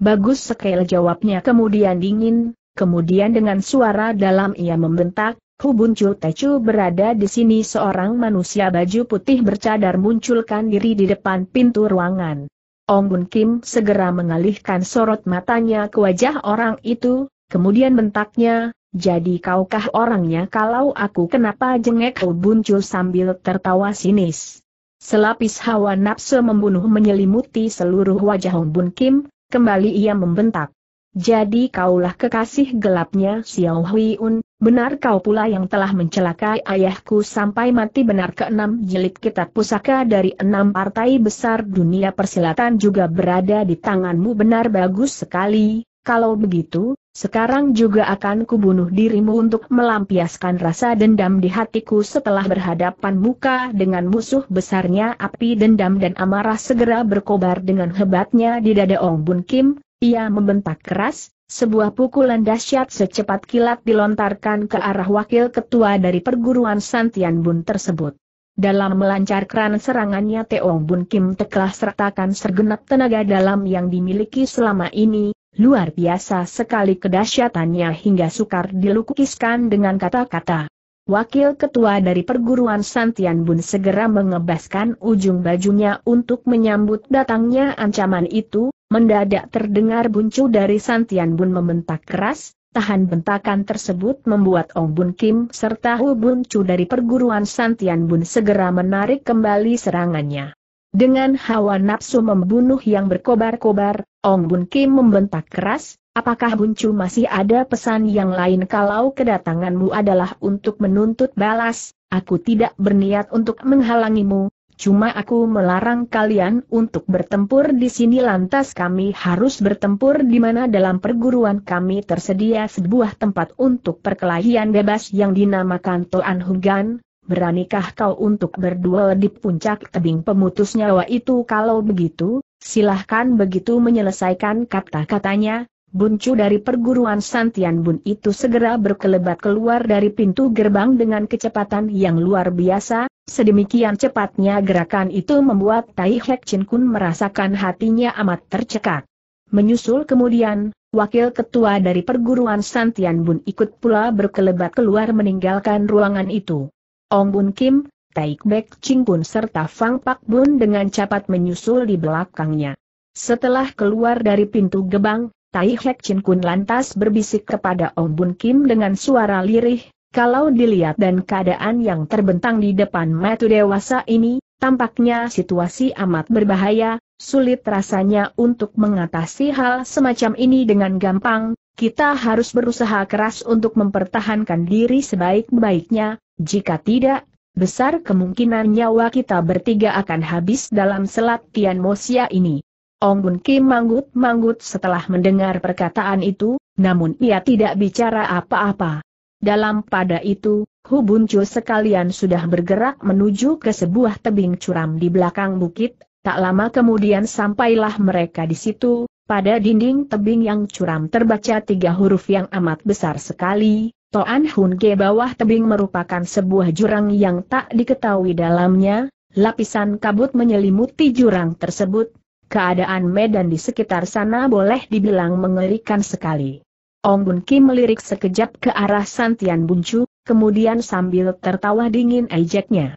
"Bagus sekali," jawabnya kemudian dingin, kemudian dengan suara dalam ia membentak, "Hu Bun Chu Tecu berada di sini!" Seorang manusia baju putih bercadar munculkan diri di depan pintu ruangan. Ong Bun Kim segera mengalihkan sorot matanya ke wajah orang itu, kemudian bentaknya, "Jadi kaukah orangnya? Kalau aku, kenapa jengek?" Hu Bun Chu sambil tertawa sinis. Selapis hawa nafsu membunuh menyelimuti seluruh wajah Ong Bun Kim, kembali ia membentak. "Jadi kaulah kekasih gelapnya Xiao Hui Un, benar kau pula yang telah mencelakai ayahku sampai mati?" Benar. Ke-6 jilid kitab pusaka dari 6 partai besar dunia persilatan juga berada di tanganmu. "Benar, bagus sekali. Kalau begitu, sekarang juga akan kubunuh dirimu untuk melampiaskan rasa dendam di hatiku." Setelah berhadapan muka dengan musuh besarnya, api dendam dan amarah segera berkobar dengan hebatnya di dada Ong Bun Kim. Ia membentak keras, sebuah pukulan dahsyat secepat kilat dilontarkan ke arah wakil ketua dari perguruan Santian Bun tersebut. Dalam melancarkan serangannya, Ong Bun Kim telah sertakan segenap tenaga dalam yang dimiliki selama ini. Luar biasa sekali kedahsyatannya hingga sukar dilukiskan dengan kata-kata. Wakil ketua dari perguruan Santian Bun segera mengebaskan ujung bajunya untuk menyambut datangnya ancaman itu. Mendadak terdengar buncu dari Santian Bun membentak keras, tahan bentakan tersebut membuat Ong Bun Kim serta Hu Bun Chu dari perguruan Santian Bun segera menarik kembali serangannya. Dengan hawa nafsu membunuh yang berkobar-kobar, Ong Bun Kim membentak keras, "Apakah buncu masih ada pesan yang lain? Kalau kedatanganmu adalah untuk menuntut balas, aku tidak berniat untuk menghalangimu. Cuma aku melarang kalian untuk bertempur di sini." "Lantas kami harus bertempur di mana?" "Dalam perguruan kami tersedia sebuah tempat untuk perkelahian bebas yang dinamakan Toan Hun Ge. Beranikah kau untuk berduel di puncak tebing pemutus nyawa itu?" "Kalau begitu, silahkan." Begitu menyelesaikan kata-katanya, buncu dari perguruan Santian Bun itu segera berkelebat keluar dari pintu gerbang dengan kecepatan yang luar biasa. Sedemikian cepatnya gerakan itu membuat Tai Hek Chin Kun merasakan hatinya amat tercekak. Menyusul kemudian, wakil ketua dari perguruan Santian Bun ikut pula berkelebat keluar meninggalkan ruangan itu. Ong Bun Kim, Tai Hek Chin Kun serta Fang Pak Bun dengan cepat menyusul di belakangnya. Setelah keluar dari pintu gebang, Tai Hek Chin Kun lantas berbisik kepada Ong Bun Kim dengan suara lirih, "Kalau dilihat dan keadaan yang terbentang di depan mata dewasa ini, tampaknya situasi amat berbahaya. Sulit rasanya untuk mengatasi hal semacam ini dengan gampang. Kita harus berusaha keras untuk mempertahankan diri sebaik-baiknya. Jika tidak, besar kemungkinan nyawa kita bertiga akan habis dalam selat Tianmosia ini." Ong Bun Kim manggut-manggut setelah mendengar perkataan itu, namun ia tidak bicara apa-apa. Dalam pada itu, Hu Bun Chu sekalian sudah bergerak menuju ke sebuah tebing curam di belakang bukit. Tak lama kemudian sampailah mereka di situ. Pada dinding tebing yang curam terbaca 3 huruf yang amat besar sekali. Toan Hun Ge. Bawah tebing merupakan sebuah jurang yang tak diketahui dalamnya. Lapisan kabut menyelimuti jurang tersebut. Keadaan medan di sekitar sana boleh dibilang mengerikan sekali. Ong Bun Kim melirik sekejap ke arah Santian Bun Chu, kemudian sambil tertawa dingin ejeknya.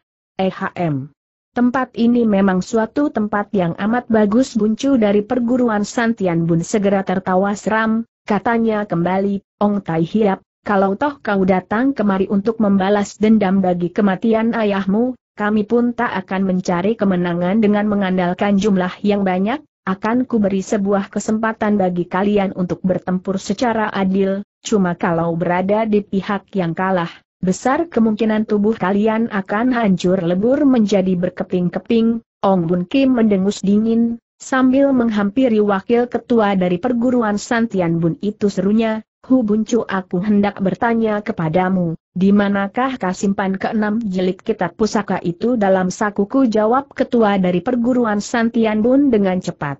Tempat ini memang suatu tempat yang amat bagus. Bun Chu dari perguruan Santian Bun segera tertawa seram, katanya kembali, Ong Tai Hiap, kalau toh kau datang kemari untuk membalas dendam bagi kematian ayahmu, kami pun tak akan mencari kemenangan dengan mengandalkan jumlah yang banyak. Akan kuberi sebuah kesempatan bagi kalian untuk bertempur secara adil, cuma kalau berada di pihak yang kalah, besar kemungkinan tubuh kalian akan hancur lebur menjadi berkeping-keping. Ong Bun Kim mendengus dingin, sambil menghampiri wakil ketua dari perguruan Santian Bun itu, serunya, Hu Bun Chu, aku hendak bertanya kepadamu, di manakah kau simpan keenam jilid kitab pusaka itu dalam sakuku? Jawab ketua dari perguruan Santian Bun dengan cepat.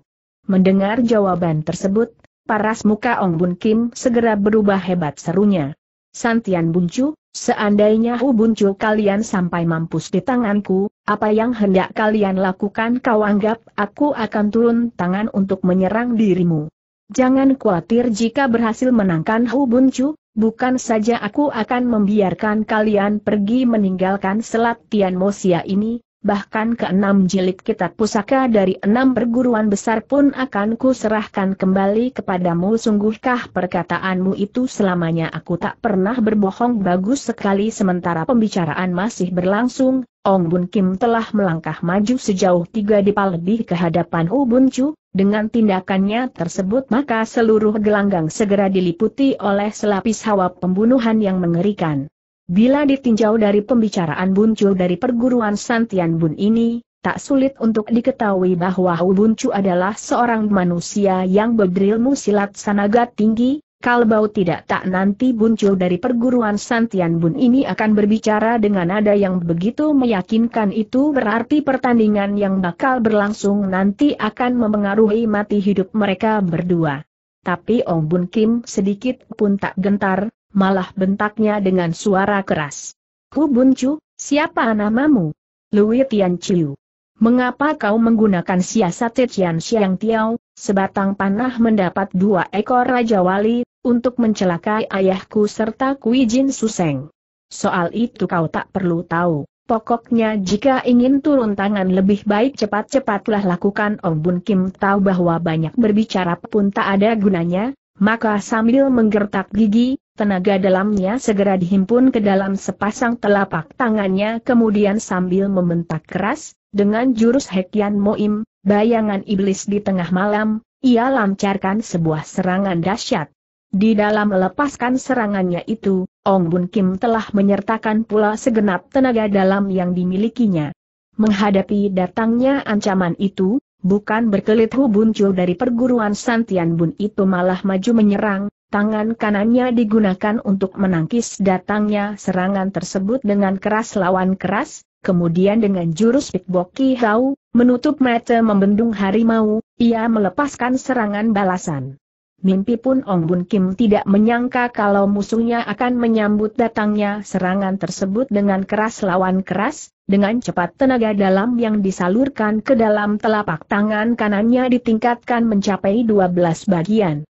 Mendengar jawaban tersebut, paras muka Ong Bun Kim segera berubah hebat, serunya. Santian Bun Chu, seandainya Hu Bun Chu kalian sampai mampus di tanganku, apa yang hendak kalian lakukan? Kau anggap aku akan turun tangan untuk menyerang dirimu? Jangan khawatir, jika berhasil menangkan Hu Bun Chu, bukan saja aku akan membiarkan kalian pergi meninggalkan selat Tianmosia ini, bahkan keenam jilid kitab pusaka dari 6 perguruan besar pun akan kuserahkan kembali kepadamu. Sungguhkah perkataanmu itu selamanya aku tak pernah berbohong? Bagus sekali. Sementara pembicaraan masih berlangsung, Ong Bun Kim telah melangkah maju sejauh 3 depa lebih ke hadapan Hu Bun Chu. Dengan tindakannya tersebut maka seluruh gelanggang segera diliputi oleh selapis hawa pembunuhan yang mengerikan. Bila ditinjau dari pembicaraan Bun Chu dari perguruan Santian Bun ini, tak sulit untuk diketahui bahwa Hu Bun Chu adalah seorang manusia yang berilmu silat sanaga tinggi. Kalau tidak tak nanti Bun Chu dari perguruan Santian Bun ini akan berbicara dengan nada yang begitu meyakinkan, itu berarti pertandingan yang bakal berlangsung nanti akan memengaruhi mati hidup mereka berdua. Tapi Ong Bun Kim sedikit pun tak gentar, malah bentaknya dengan suara keras. Hu Bun Chu, siapa namamu? Lui Tian Chiu. Mengapa kau menggunakan siasat Cilian Xiang tiau, sebatang panah mendapat 2 ekor raja wali, untuk mencelakai ayahku serta Kui Jin Suseng? Soal itu kau tak perlu tahu. Pokoknya jika ingin turun tangan lebih baik cepat-cepatlah lakukan. Ong Bun Kim tahu bahwa banyak berbicara pun tak ada gunanya, maka sambil menggertak gigi, tenaga dalamnya segera dihimpun ke dalam sepasang telapak tangannya, kemudian sambil membentak keras, dengan jurus Hekyamoim, bayangan iblis di tengah malam, ia lancarkan sebuah serangan dahsyat. Di dalam melepaskan serangannya itu, Ong Bun Kim telah menyertakan pula segenap tenaga dalam yang dimilikinya. Menghadapi datangnya ancaman itu, bukan berkelit Hu Bun Chu dari perguruan Santian Bun itu malah maju menyerang, tangan kanannya digunakan untuk menangkis datangnya serangan tersebut dengan keras lawan keras. Kemudian dengan jurus Bik Bok Ki Hau, menutup mata membendung harimau, ia melepaskan serangan balasan. Mimpi pun Ong Bun Kim tidak menyangka kalau musuhnya akan menyambut datangnya serangan tersebut dengan keras lawan keras, dengan cepat tenaga dalam yang disalurkan ke dalam telapak tangan kanannya ditingkatkan mencapai 12 bagian.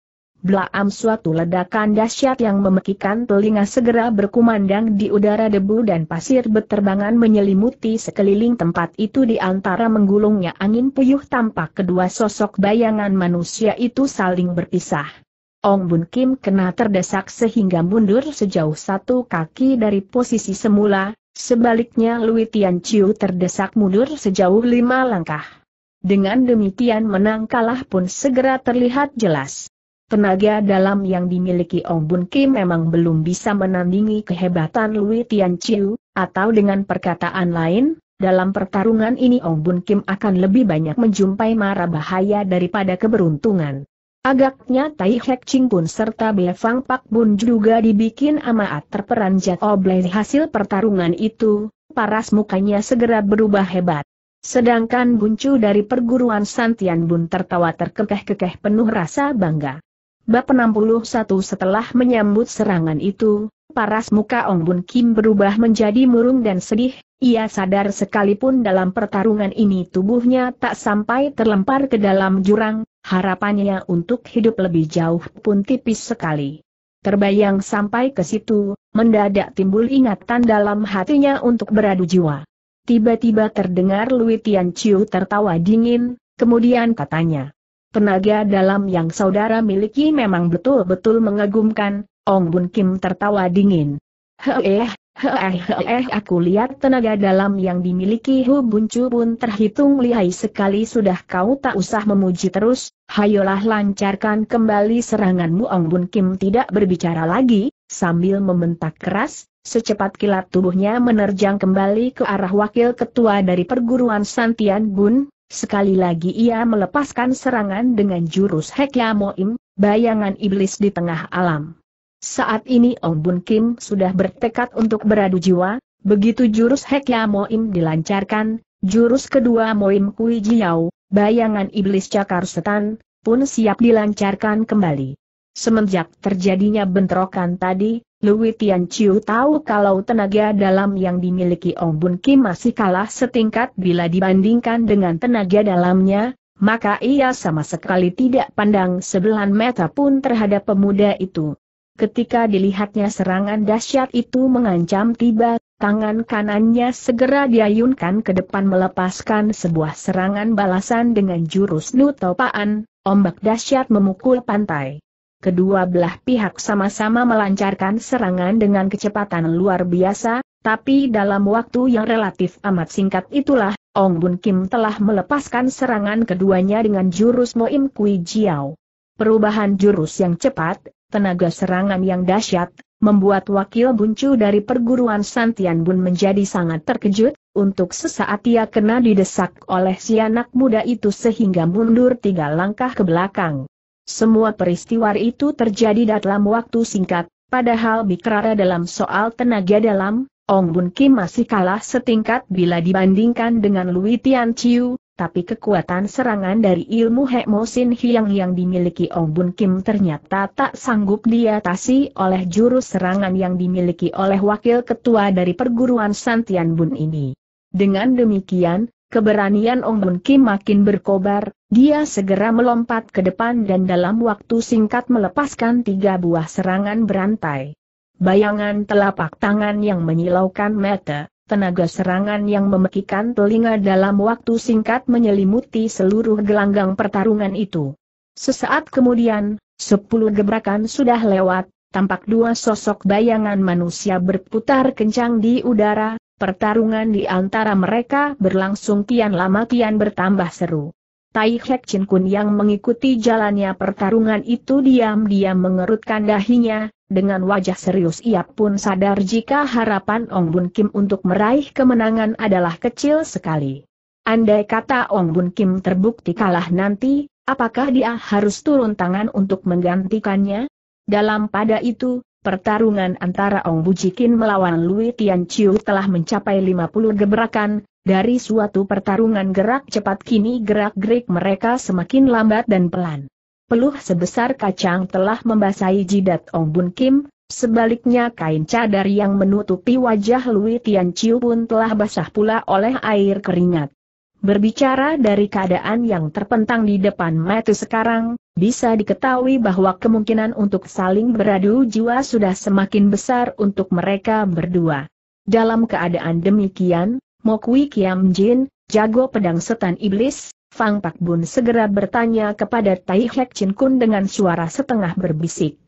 Blaam, suatu ledakan dahsyat yang memekikan telinga segera berkumandang di udara. Debu dan pasir berterbangan menyelimuti sekeliling tempat itu. Di antara menggulungnya angin puyuh tampak kedua sosok bayangan manusia itu saling berpisah. Ong Bun Kim kena terdesak sehingga mundur sejauh 1 kaki dari posisi semula, sebaliknya Lui Tian Chiu terdesak mundur sejauh 5 langkah. Dengan demikian menang kalah pun segera terlihat jelas. Tenaga dalam yang dimiliki Ong Bun Kim memang belum bisa menandingi kehebatan Lui Tian Chiu, atau dengan perkataan lain, dalam pertarungan ini Ong Bun Kim akan lebih banyak menjumpai mara bahaya daripada keberuntungan. Agaknya Tai Hek Chin Kun serta Fang Pak Bun juga dibikin amat terperanjat oleh hasil pertarungan itu, paras mukanya segera berubah hebat. Sedangkan Bun Chu dari perguruan Santian Bun tertawa terkekeh-kekeh penuh rasa bangga. Bab 61. Setelah menyambut serangan itu, paras muka Ong Bun Kim berubah menjadi murung dan sedih. Ia sadar sekalipun dalam pertarungan ini tubuhnya tak sampai terlempar ke dalam jurang, harapannya untuk hidup lebih jauh pun tipis sekali. Terbayang sampai ke situ, mendadak timbul ingatan dalam hatinya untuk beradu jiwa. Tiba-tiba terdengar Lui Tian Chiu tertawa dingin, kemudian katanya, "Tenaga dalam yang saudara miliki memang betul-betul mengagumkan." Ong Bun Kim tertawa dingin. Aku lihat tenaga dalam yang dimiliki Hu Bun Chu pun terhitung lihai sekali, sudah kau tak usah memuji terus, hayolah lancarkan kembali seranganmu." Ong Bun Kim tidak berbicara lagi, sambil membentak keras, secepat kilat tubuhnya menerjang kembali ke arah wakil ketua dari perguruan Santian Bun. Sekali lagi ia melepaskan serangan dengan jurus Hekyamoim, bayangan iblis di tengah alam. Saat ini Ong Bun Kim sudah bertekad untuk beradu jiwa. Begitu jurus Hekyamoim dilancarkan, jurus kedua Moim Kui Jiao, bayangan iblis cakar setan, pun siap dilancarkan kembali. Semenjak terjadinya bentrokan tadi, Lui Tian Chiu tahu kalau tenaga dalam yang dimiliki Ong Bun Kim masih kalah setingkat bila dibandingkan dengan tenaga dalamnya. Maka ia sama sekali tidak pandang sebelah mata pun terhadap pemuda itu. Ketika dilihatnya serangan dahsyat itu mengancam tiba, tangan kanannya segera diayunkan ke depan melepaskan sebuah serangan balasan dengan jurus Nutopaan, ombak dahsyat memukul pantai. Kedua belah pihak sama-sama melancarkan serangan dengan kecepatan luar biasa, tapi dalam waktu yang relatif amat singkat itulah, Ong Bun Kim telah melepaskan serangan keduanya dengan jurus Moim Kui Jiao. Perubahan jurus yang cepat, tenaga serangan yang dahsyat, membuat wakil Bun Chu dari perguruan Santian Bun menjadi sangat terkejut. Untuk sesaat ia kena didesak oleh si anak muda itu sehingga mundur 3 langkah ke belakang. Semua peristiwa itu terjadi dalam waktu singkat, padahal bicara dalam soal tenaga dalam, Ong Bun Kim masih kalah setingkat bila dibandingkan dengan Lui Tian Chiu. Tapi kekuatan serangan dari ilmu Hek Mo Sin Chiang yang dimiliki Ong Bun Kim ternyata tak sanggup diatasi oleh jurus serangan yang dimiliki oleh wakil ketua dari perguruan Santian Bun ini. Dengan demikian, keberanian Ong Bun Kim makin berkobar, dia segera melompat ke depan dan dalam waktu singkat melepaskan 3 buah serangan berantai. Bayangan telapak tangan yang menyilaukan mata, tenaga serangan yang memekikan telinga dalam waktu singkat menyelimuti seluruh gelanggang pertarungan itu. Sesaat kemudian, 10 gebrakan sudah lewat, tampak 2 sosok bayangan manusia berputar kencang di udara, pertarungan di antara mereka berlangsung kian lama kian bertambah seru. Tai Hek Chin Kun yang mengikuti jalannya pertarungan itu diam-diam mengerutkan dahinya. Dengan wajah serius ia pun sadar jika harapan Ong Bun Kim untuk meraih kemenangan adalah kecil sekali. Andai kata Ong Bun Kim terbukti kalah nanti, apakah dia harus turun tangan untuk menggantikannya? Dalam pada itu, pertarungan antara Ong Bun Kim melawan Lui Tian Chiu telah mencapai 50 gebrakan. Dari suatu pertarungan gerak cepat kini gerak-gerik mereka semakin lambat dan pelan. Peluh sebesar kacang telah membasahi jidat Ong Bun Kim, sebaliknya kain cadar yang menutupi wajah Lui Tian Chiu pun telah basah pula oleh air keringat. Berbicara dari keadaan yang terpentang di depan mata sekarang, bisa diketahui bahwa kemungkinan untuk saling beradu jiwa sudah semakin besar untuk mereka berdua. Dalam keadaan demikian, Mo Kui Kiam Jin, jago pedang setan iblis, Fang Pak Bun segera bertanya kepada Tai Hek Chin Kun dengan suara setengah berbisik.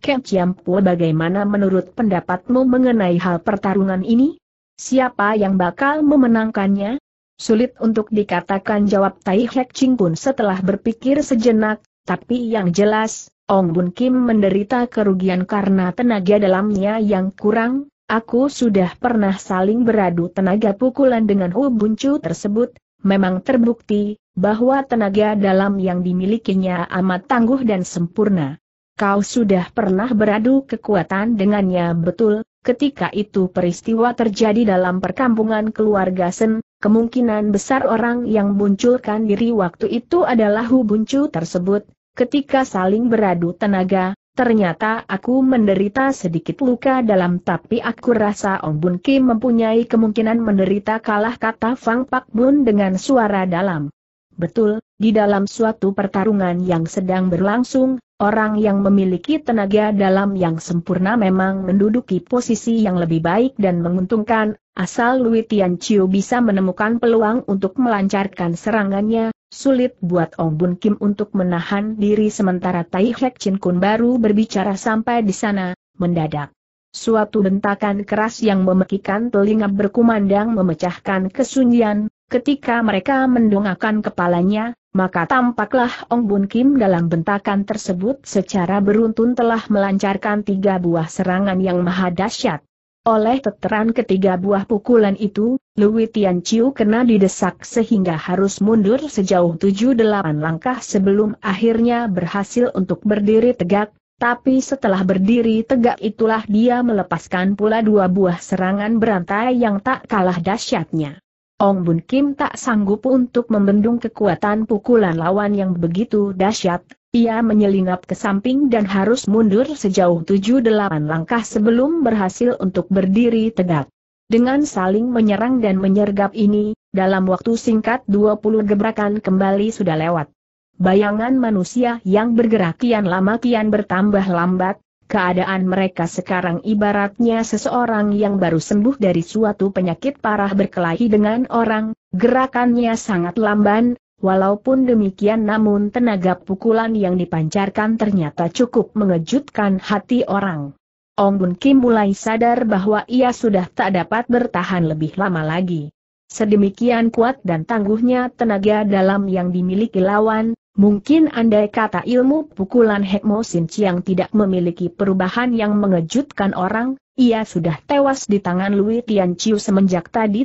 "Ken Chiam Pua, bagaimana menurut pendapatmu mengenai hal pertarungan ini? Siapa yang bakal memenangkannya?" "Sulit untuk dikatakan," jawab Tai Hek Chin Kun setelah berpikir sejenak, "tapi yang jelas, Ong Bun Kim menderita kerugian karena tenaga dalamnya yang kurang. Aku sudah pernah saling beradu tenaga pukulan dengan Hu Bun Chu tersebut, memang terbukti bahwa tenaga dalam yang dimilikinya amat tangguh dan sempurna. Kau sudah pernah beradu kekuatan dengannya, betul?" Ketika itu peristiwa terjadi dalam perkampungan keluarga Sen. Kemungkinan besar orang yang munculkan diri waktu itu adalah Hu Bun Chu tersebut. Ketika saling beradu tenaga, ternyata aku menderita sedikit luka dalam, tapi aku rasa Ong Bun Kim mempunyai kemungkinan menderita kalah, kata Fang Pak Bun dengan suara dalam. Betul, di dalam suatu pertarungan yang sedang berlangsung, orang yang memiliki tenaga dalam yang sempurna memang menduduki posisi yang lebih baik dan menguntungkan, asal Lui Tian Chiu bisa menemukan peluang untuk melancarkan serangannya, sulit buat Ong Bun Kim untuk menahan diri sementara Tai Hek Chin Kun baru berbicara sampai di sana, mendadak. Suatu bentakan keras yang memekikan telinga berkumandang memecahkan kesunyian. Ketika mereka mendongakkan kepalanya, maka tampaklah Ong Bun Kim dalam bentakan tersebut secara beruntun telah melancarkan 3 buah serangan yang maha dahsyat. Oleh teteran ketiga buah pukulan itu, Lui Tian Chiu kena didesak sehingga harus mundur sejauh 7-8 langkah sebelum akhirnya berhasil untuk berdiri tegak. Tapi setelah berdiri tegak itulah dia melepaskan pula 2 buah serangan berantai yang tak kalah dahsyatnya. Ong Bun Kim tak sanggup untuk membendung kekuatan pukulan lawan yang begitu dahsyat, ia menyelinap ke samping dan harus mundur sejauh 7-8 langkah sebelum berhasil untuk berdiri tegak. Dengan saling menyerang dan menyergap ini, dalam waktu singkat 20 gebrakan kembali sudah lewat. Bayangan manusia yang bergerak kian lama kian bertambah lambat, keadaan mereka sekarang ibaratnya seseorang yang baru sembuh dari suatu penyakit parah berkelahi dengan orang, gerakannya sangat lamban, walaupun demikian namun tenaga pukulan yang dipancarkan ternyata cukup mengejutkan hati orang. Ong Bun Kim mulai sadar bahwa ia sudah tak dapat bertahan lebih lama lagi. Sedemikian kuat dan tangguhnya tenaga dalam yang dimiliki lawan, mungkin andai kata ilmu pukulan Hek Mo Sin Chiang tidak memiliki perubahan yang mengejutkan orang, ia sudah tewas di tangan Lui Tian Chiu semenjak tadi.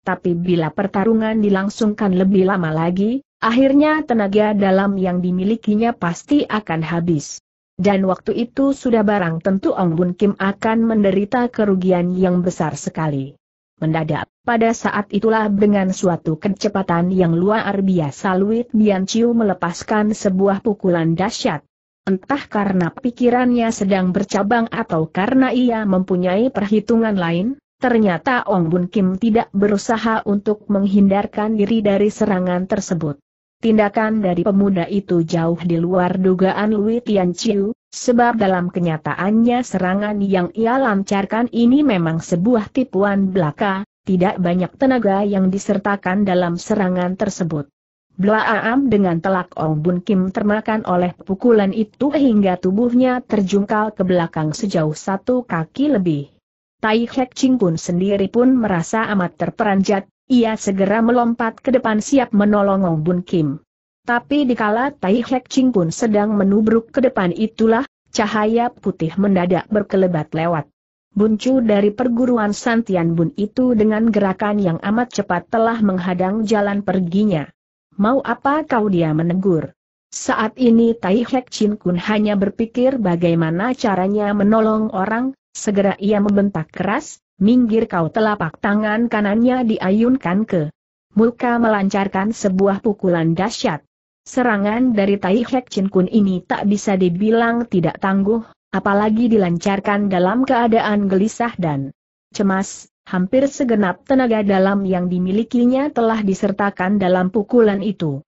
Tapi bila pertarungan dilangsungkan lebih lama lagi, akhirnya tenaga dalam yang dimilikinya pasti akan habis. Dan waktu itu sudah barang tentu Ong Bun Kim akan menderita kerugian yang besar sekali. Mendadak, pada saat itulah dengan suatu kecepatan yang luar biasa Lui Tian Chiu melepaskan sebuah pukulan dahsyat. Entah karena pikirannya sedang bercabang atau karena ia mempunyai perhitungan lain, ternyata Ong Bun Kim tidak berusaha untuk menghindarkan diri dari serangan tersebut. Tindakan dari pemuda itu jauh di luar dugaan Lui Tian Chiu, sebab dalam kenyataannya serangan yang ia lancarkan ini memang sebuah tipuan belaka, tidak banyak tenaga yang disertakan dalam serangan tersebut. Blaam dengan telak Ong Bun Kim termakan oleh pukulan itu hingga tubuhnya terjungkal ke belakang sejauh 1 kaki lebih. Tai Hek Chin Kun sendiri pun merasa amat terperanjat, ia segera melompat ke depan siap menolong Ong Bun Kim. Tapi dikala Tai Hek Chin Kun sedang menubruk ke depan itulah, cahaya putih mendadak berkelebat lewat. Bun Chu dari perguruan Santian Bun itu dengan gerakan yang amat cepat telah menghadang jalan perginya. Mau apa kau, dia menegur. Saat ini Tai Hek Chin Kun hanya berpikir bagaimana caranya menolong orang, segera ia membentak keras, minggir kau. Telapak tangan kanannya diayunkan ke muka melancarkan sebuah pukulan dahsyat. Serangan dari Tai Hek Chin Kun ini tak bisa dibilang tidak tangguh, apalagi dilancarkan dalam keadaan gelisah dan cemas, hampir segenap tenaga dalam yang dimilikinya telah disertakan dalam pukulan itu.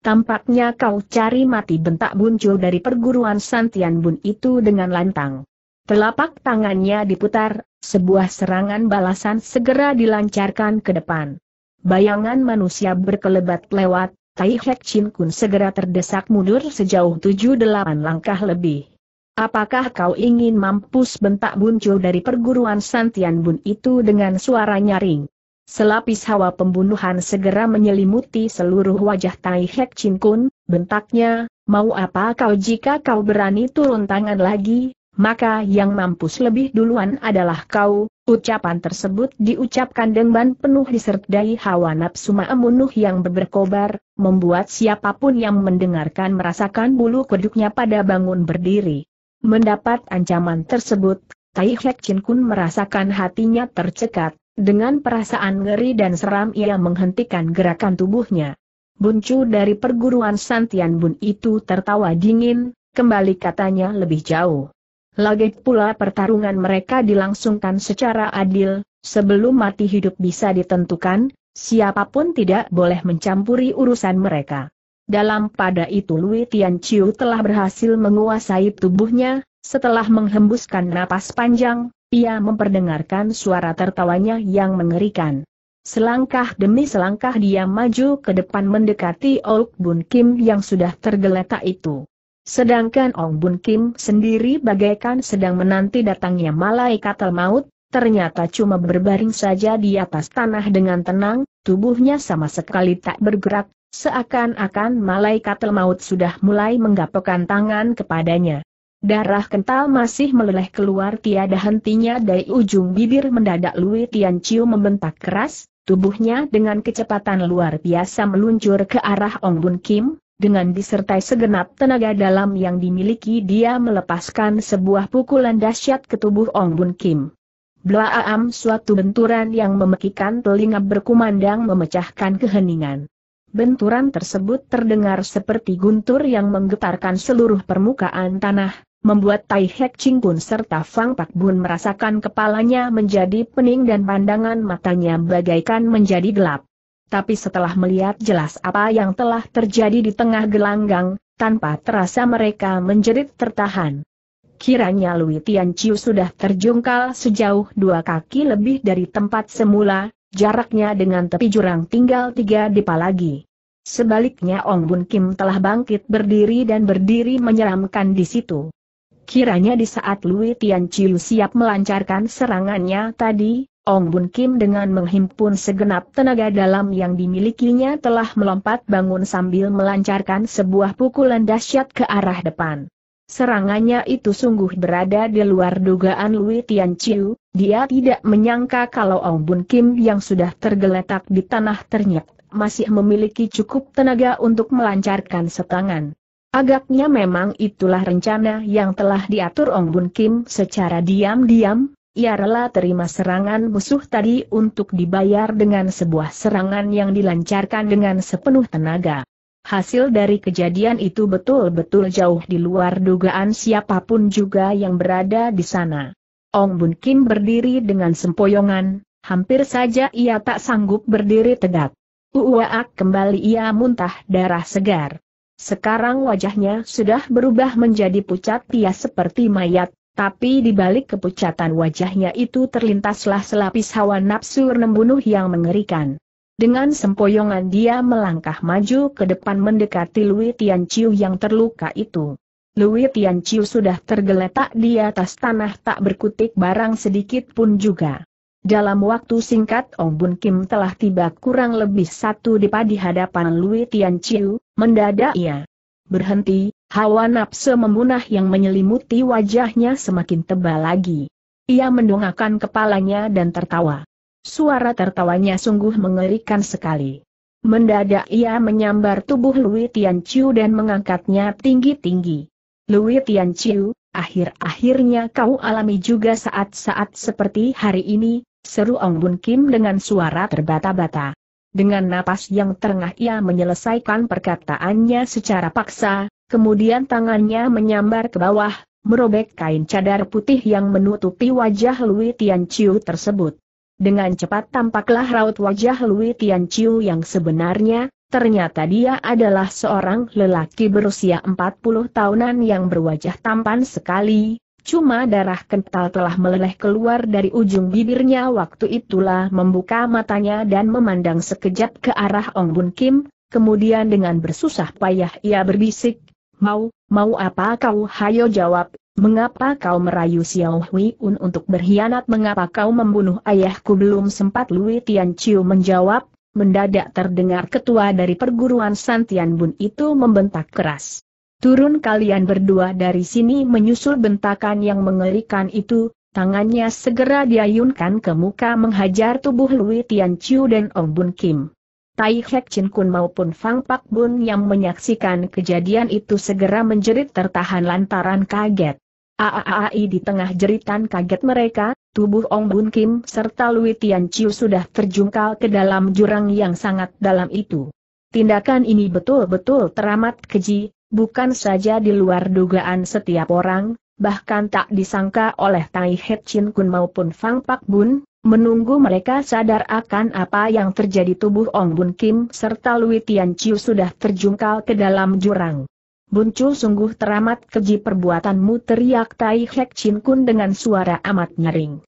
Tampaknya kau cari mati, bentak Bun Chu dari perguruan Santian Bun itu dengan lantang. Telapak tangannya diputar, sebuah serangan balasan segera dilancarkan ke depan. Bayangan manusia berkelebat lewat, Tai Hek Chin Kun segera terdesak mundur sejauh 7-8 langkah lebih. Apakah kau ingin mampus, bentak Bun Chu dari perguruan Santian Bun itu dengan suara nyaring. Selapis hawa pembunuhan segera menyelimuti seluruh wajah Tai Hek Chin Kun, bentaknya, mau apa kau? Jika kau berani turun tangan lagi, maka yang mampus lebih duluan adalah kau. Ucapan tersebut diucapkan dengan penuh disertai hawa nafsu ma'amunuh yang berkobar, membuat siapapun yang mendengarkan merasakan bulu kuduknya pada bangun berdiri. Mendapat ancaman tersebut, Tai Hek Chin Kun merasakan hatinya tercekat, dengan perasaan ngeri dan seram ia menghentikan gerakan tubuhnya. Bun Chu dari perguruan Santian Bun itu tertawa dingin, kembali katanya lebih jauh. Lagi pula pertarungan mereka dilangsungkan secara adil, sebelum mati hidup bisa ditentukan, siapapun tidak boleh mencampuri urusan mereka. Dalam pada itu Lui Tian Chiu telah berhasil menguasai tubuhnya. Setelah menghembuskan napas panjang, ia memperdengarkan suara tertawanya yang mengerikan. Selangkah demi selangkah dia maju ke depan mendekati Ong Bun Kim yang sudah tergeletak itu. Sedangkan Ong Bun Kim sendiri bagaikan sedang menanti datangnya malaikat maut, ternyata cuma berbaring saja di atas tanah dengan tenang, tubuhnya sama sekali tak bergerak. Seakan-akan malaikat maut sudah mulai menggapokkan tangan kepadanya. Darah kental masih meleleh keluar tiada hentinya dari ujung bibir. Mendadak Lui Tian Chiu membentak keras, tubuhnya dengan kecepatan luar biasa meluncur ke arah Ong Bun Kim. Dengan disertai segenap tenaga dalam yang dimiliki dia melepaskan sebuah pukulan dahsyat ke tubuh Ong Bun Kim. Blaam, suatu benturan yang memekikan telinga berkumandang memecahkan keheningan. Benturan tersebut terdengar seperti guntur yang menggetarkan seluruh permukaan tanah, membuat Tai Hek Chin Kun serta Fang Pak Bun merasakan kepalanya menjadi pening dan pandangan matanya bagaikan menjadi gelap. Tapi setelah melihat jelas apa yang telah terjadi di tengah gelanggang, tanpa terasa mereka menjerit tertahan. Kiranya Lui Tian Chiu sudah terjungkal sejauh 2 kaki lebih dari tempat semula. Jaraknya dengan tepi jurang tinggal 3 depa lagi. Sebaliknya Ong Bun Kim telah bangkit berdiri dan berdiri menyeramkan di situ. Kiranya di saat Lui Tian Chiu siap melancarkan serangannya tadi, Ong Bun Kim dengan menghimpun segenap tenaga dalam yang dimilikinya telah melompat bangun sambil melancarkan sebuah pukulan dahsyat ke arah depan. Serangannya itu sungguh berada di luar dugaan Lui Tian Chiu. Dia tidak menyangka kalau Ong Bun Kim yang sudah tergeletak di tanah ternyata masih memiliki cukup tenaga untuk melancarkan serangan. Agaknya memang itulah rencana yang telah diatur Ong Bun Kim secara diam-diam. Ia rela terima serangan musuh tadi untuk dibayar dengan sebuah serangan yang dilancarkan dengan sepenuh tenaga. Hasil dari kejadian itu betul-betul jauh di luar dugaan siapapun juga yang berada di sana. Ong Bun Kim berdiri dengan sempoyongan, hampir saja ia tak sanggup berdiri tegak. Uwaak, kembali ia muntah darah segar. Sekarang wajahnya sudah berubah menjadi pucat pias seperti mayat, tapi di balik kepucatan wajahnya itu terlintaslah selapis hawa nafsu membunuh yang mengerikan. Dengan sempoyongan dia melangkah maju ke depan mendekati Lui Tian Chiu yang terluka itu. Lui Tian Chiu sudah tergeletak di atas tanah tak berkutik barang sedikit pun juga. Dalam waktu singkat Ong Bun Kim telah tiba kurang lebih 1 depa di hadapan Lui Tian Chiu. Mendadak ia berhenti, hawa nafsu memunah yang menyelimuti wajahnya semakin tebal lagi. Ia mendongakkan kepalanya dan tertawa. Suara tertawanya sungguh mengerikan sekali. Mendadak ia menyambar tubuh Lui Tian Chiu dan mengangkatnya tinggi-tinggi. Lui Tian Chiu, akhir-akhirnya kau alami juga saat-saat seperti hari ini, seru Ong Bun Kim dengan suara terbata-bata. Dengan napas yang terengah ia menyelesaikan perkataannya secara paksa, kemudian tangannya menyambar ke bawah, merobek kain cadar putih yang menutupi wajah Lui Tian Chiu tersebut. Dengan cepat tampaklah raut wajah Lui Tian Chiu yang sebenarnya, ternyata dia adalah seorang lelaki berusia 40 tahunan yang berwajah tampan sekali, cuma darah kental telah meleleh keluar dari ujung bibirnya. Waktu itulah membuka matanya dan memandang sekejap ke arah Ong Bun Kim, kemudian dengan bersusah payah ia berbisik, mau apa kau? Hayo jawab. Mengapa kau merayu Xiao Hui Un untuk berkhianat? Mengapa kau membunuh ayahku? Belum sempat Lui Tian Chiu menjawab, mendadak terdengar ketua dari perguruan Santian Bun itu membentak keras. Turun kalian berdua dari sini! Menyusul bentakan yang mengerikan itu, tangannya segera diayunkan ke muka menghajar tubuh Lui Tian Chiu dan Ong Bun Kim. Tai Hek Chin Kun maupun Fang Pak Bun yang menyaksikan kejadian itu segera menjerit tertahan lantaran kaget. Aai, di tengah jeritan kaget mereka, tubuh Ong Bun Kim serta Lui Tian Chiu sudah terjungkal ke dalam jurang yang sangat dalam itu. Tindakan ini betul-betul teramat keji, bukan saja di luar dugaan setiap orang, bahkan tak disangka oleh Tai Hek Chin Kun maupun Fang Pak Bun, Menunggu mereka sadar akan apa yang terjadi, tubuh Ong Bun Kim serta Lui Tian Chiu sudah terjungkal ke dalam jurang. "Bun Chu, sungguh teramat keji perbuatanmu," teriak Tai Hek Chin Kun dengan suara amat nyaring.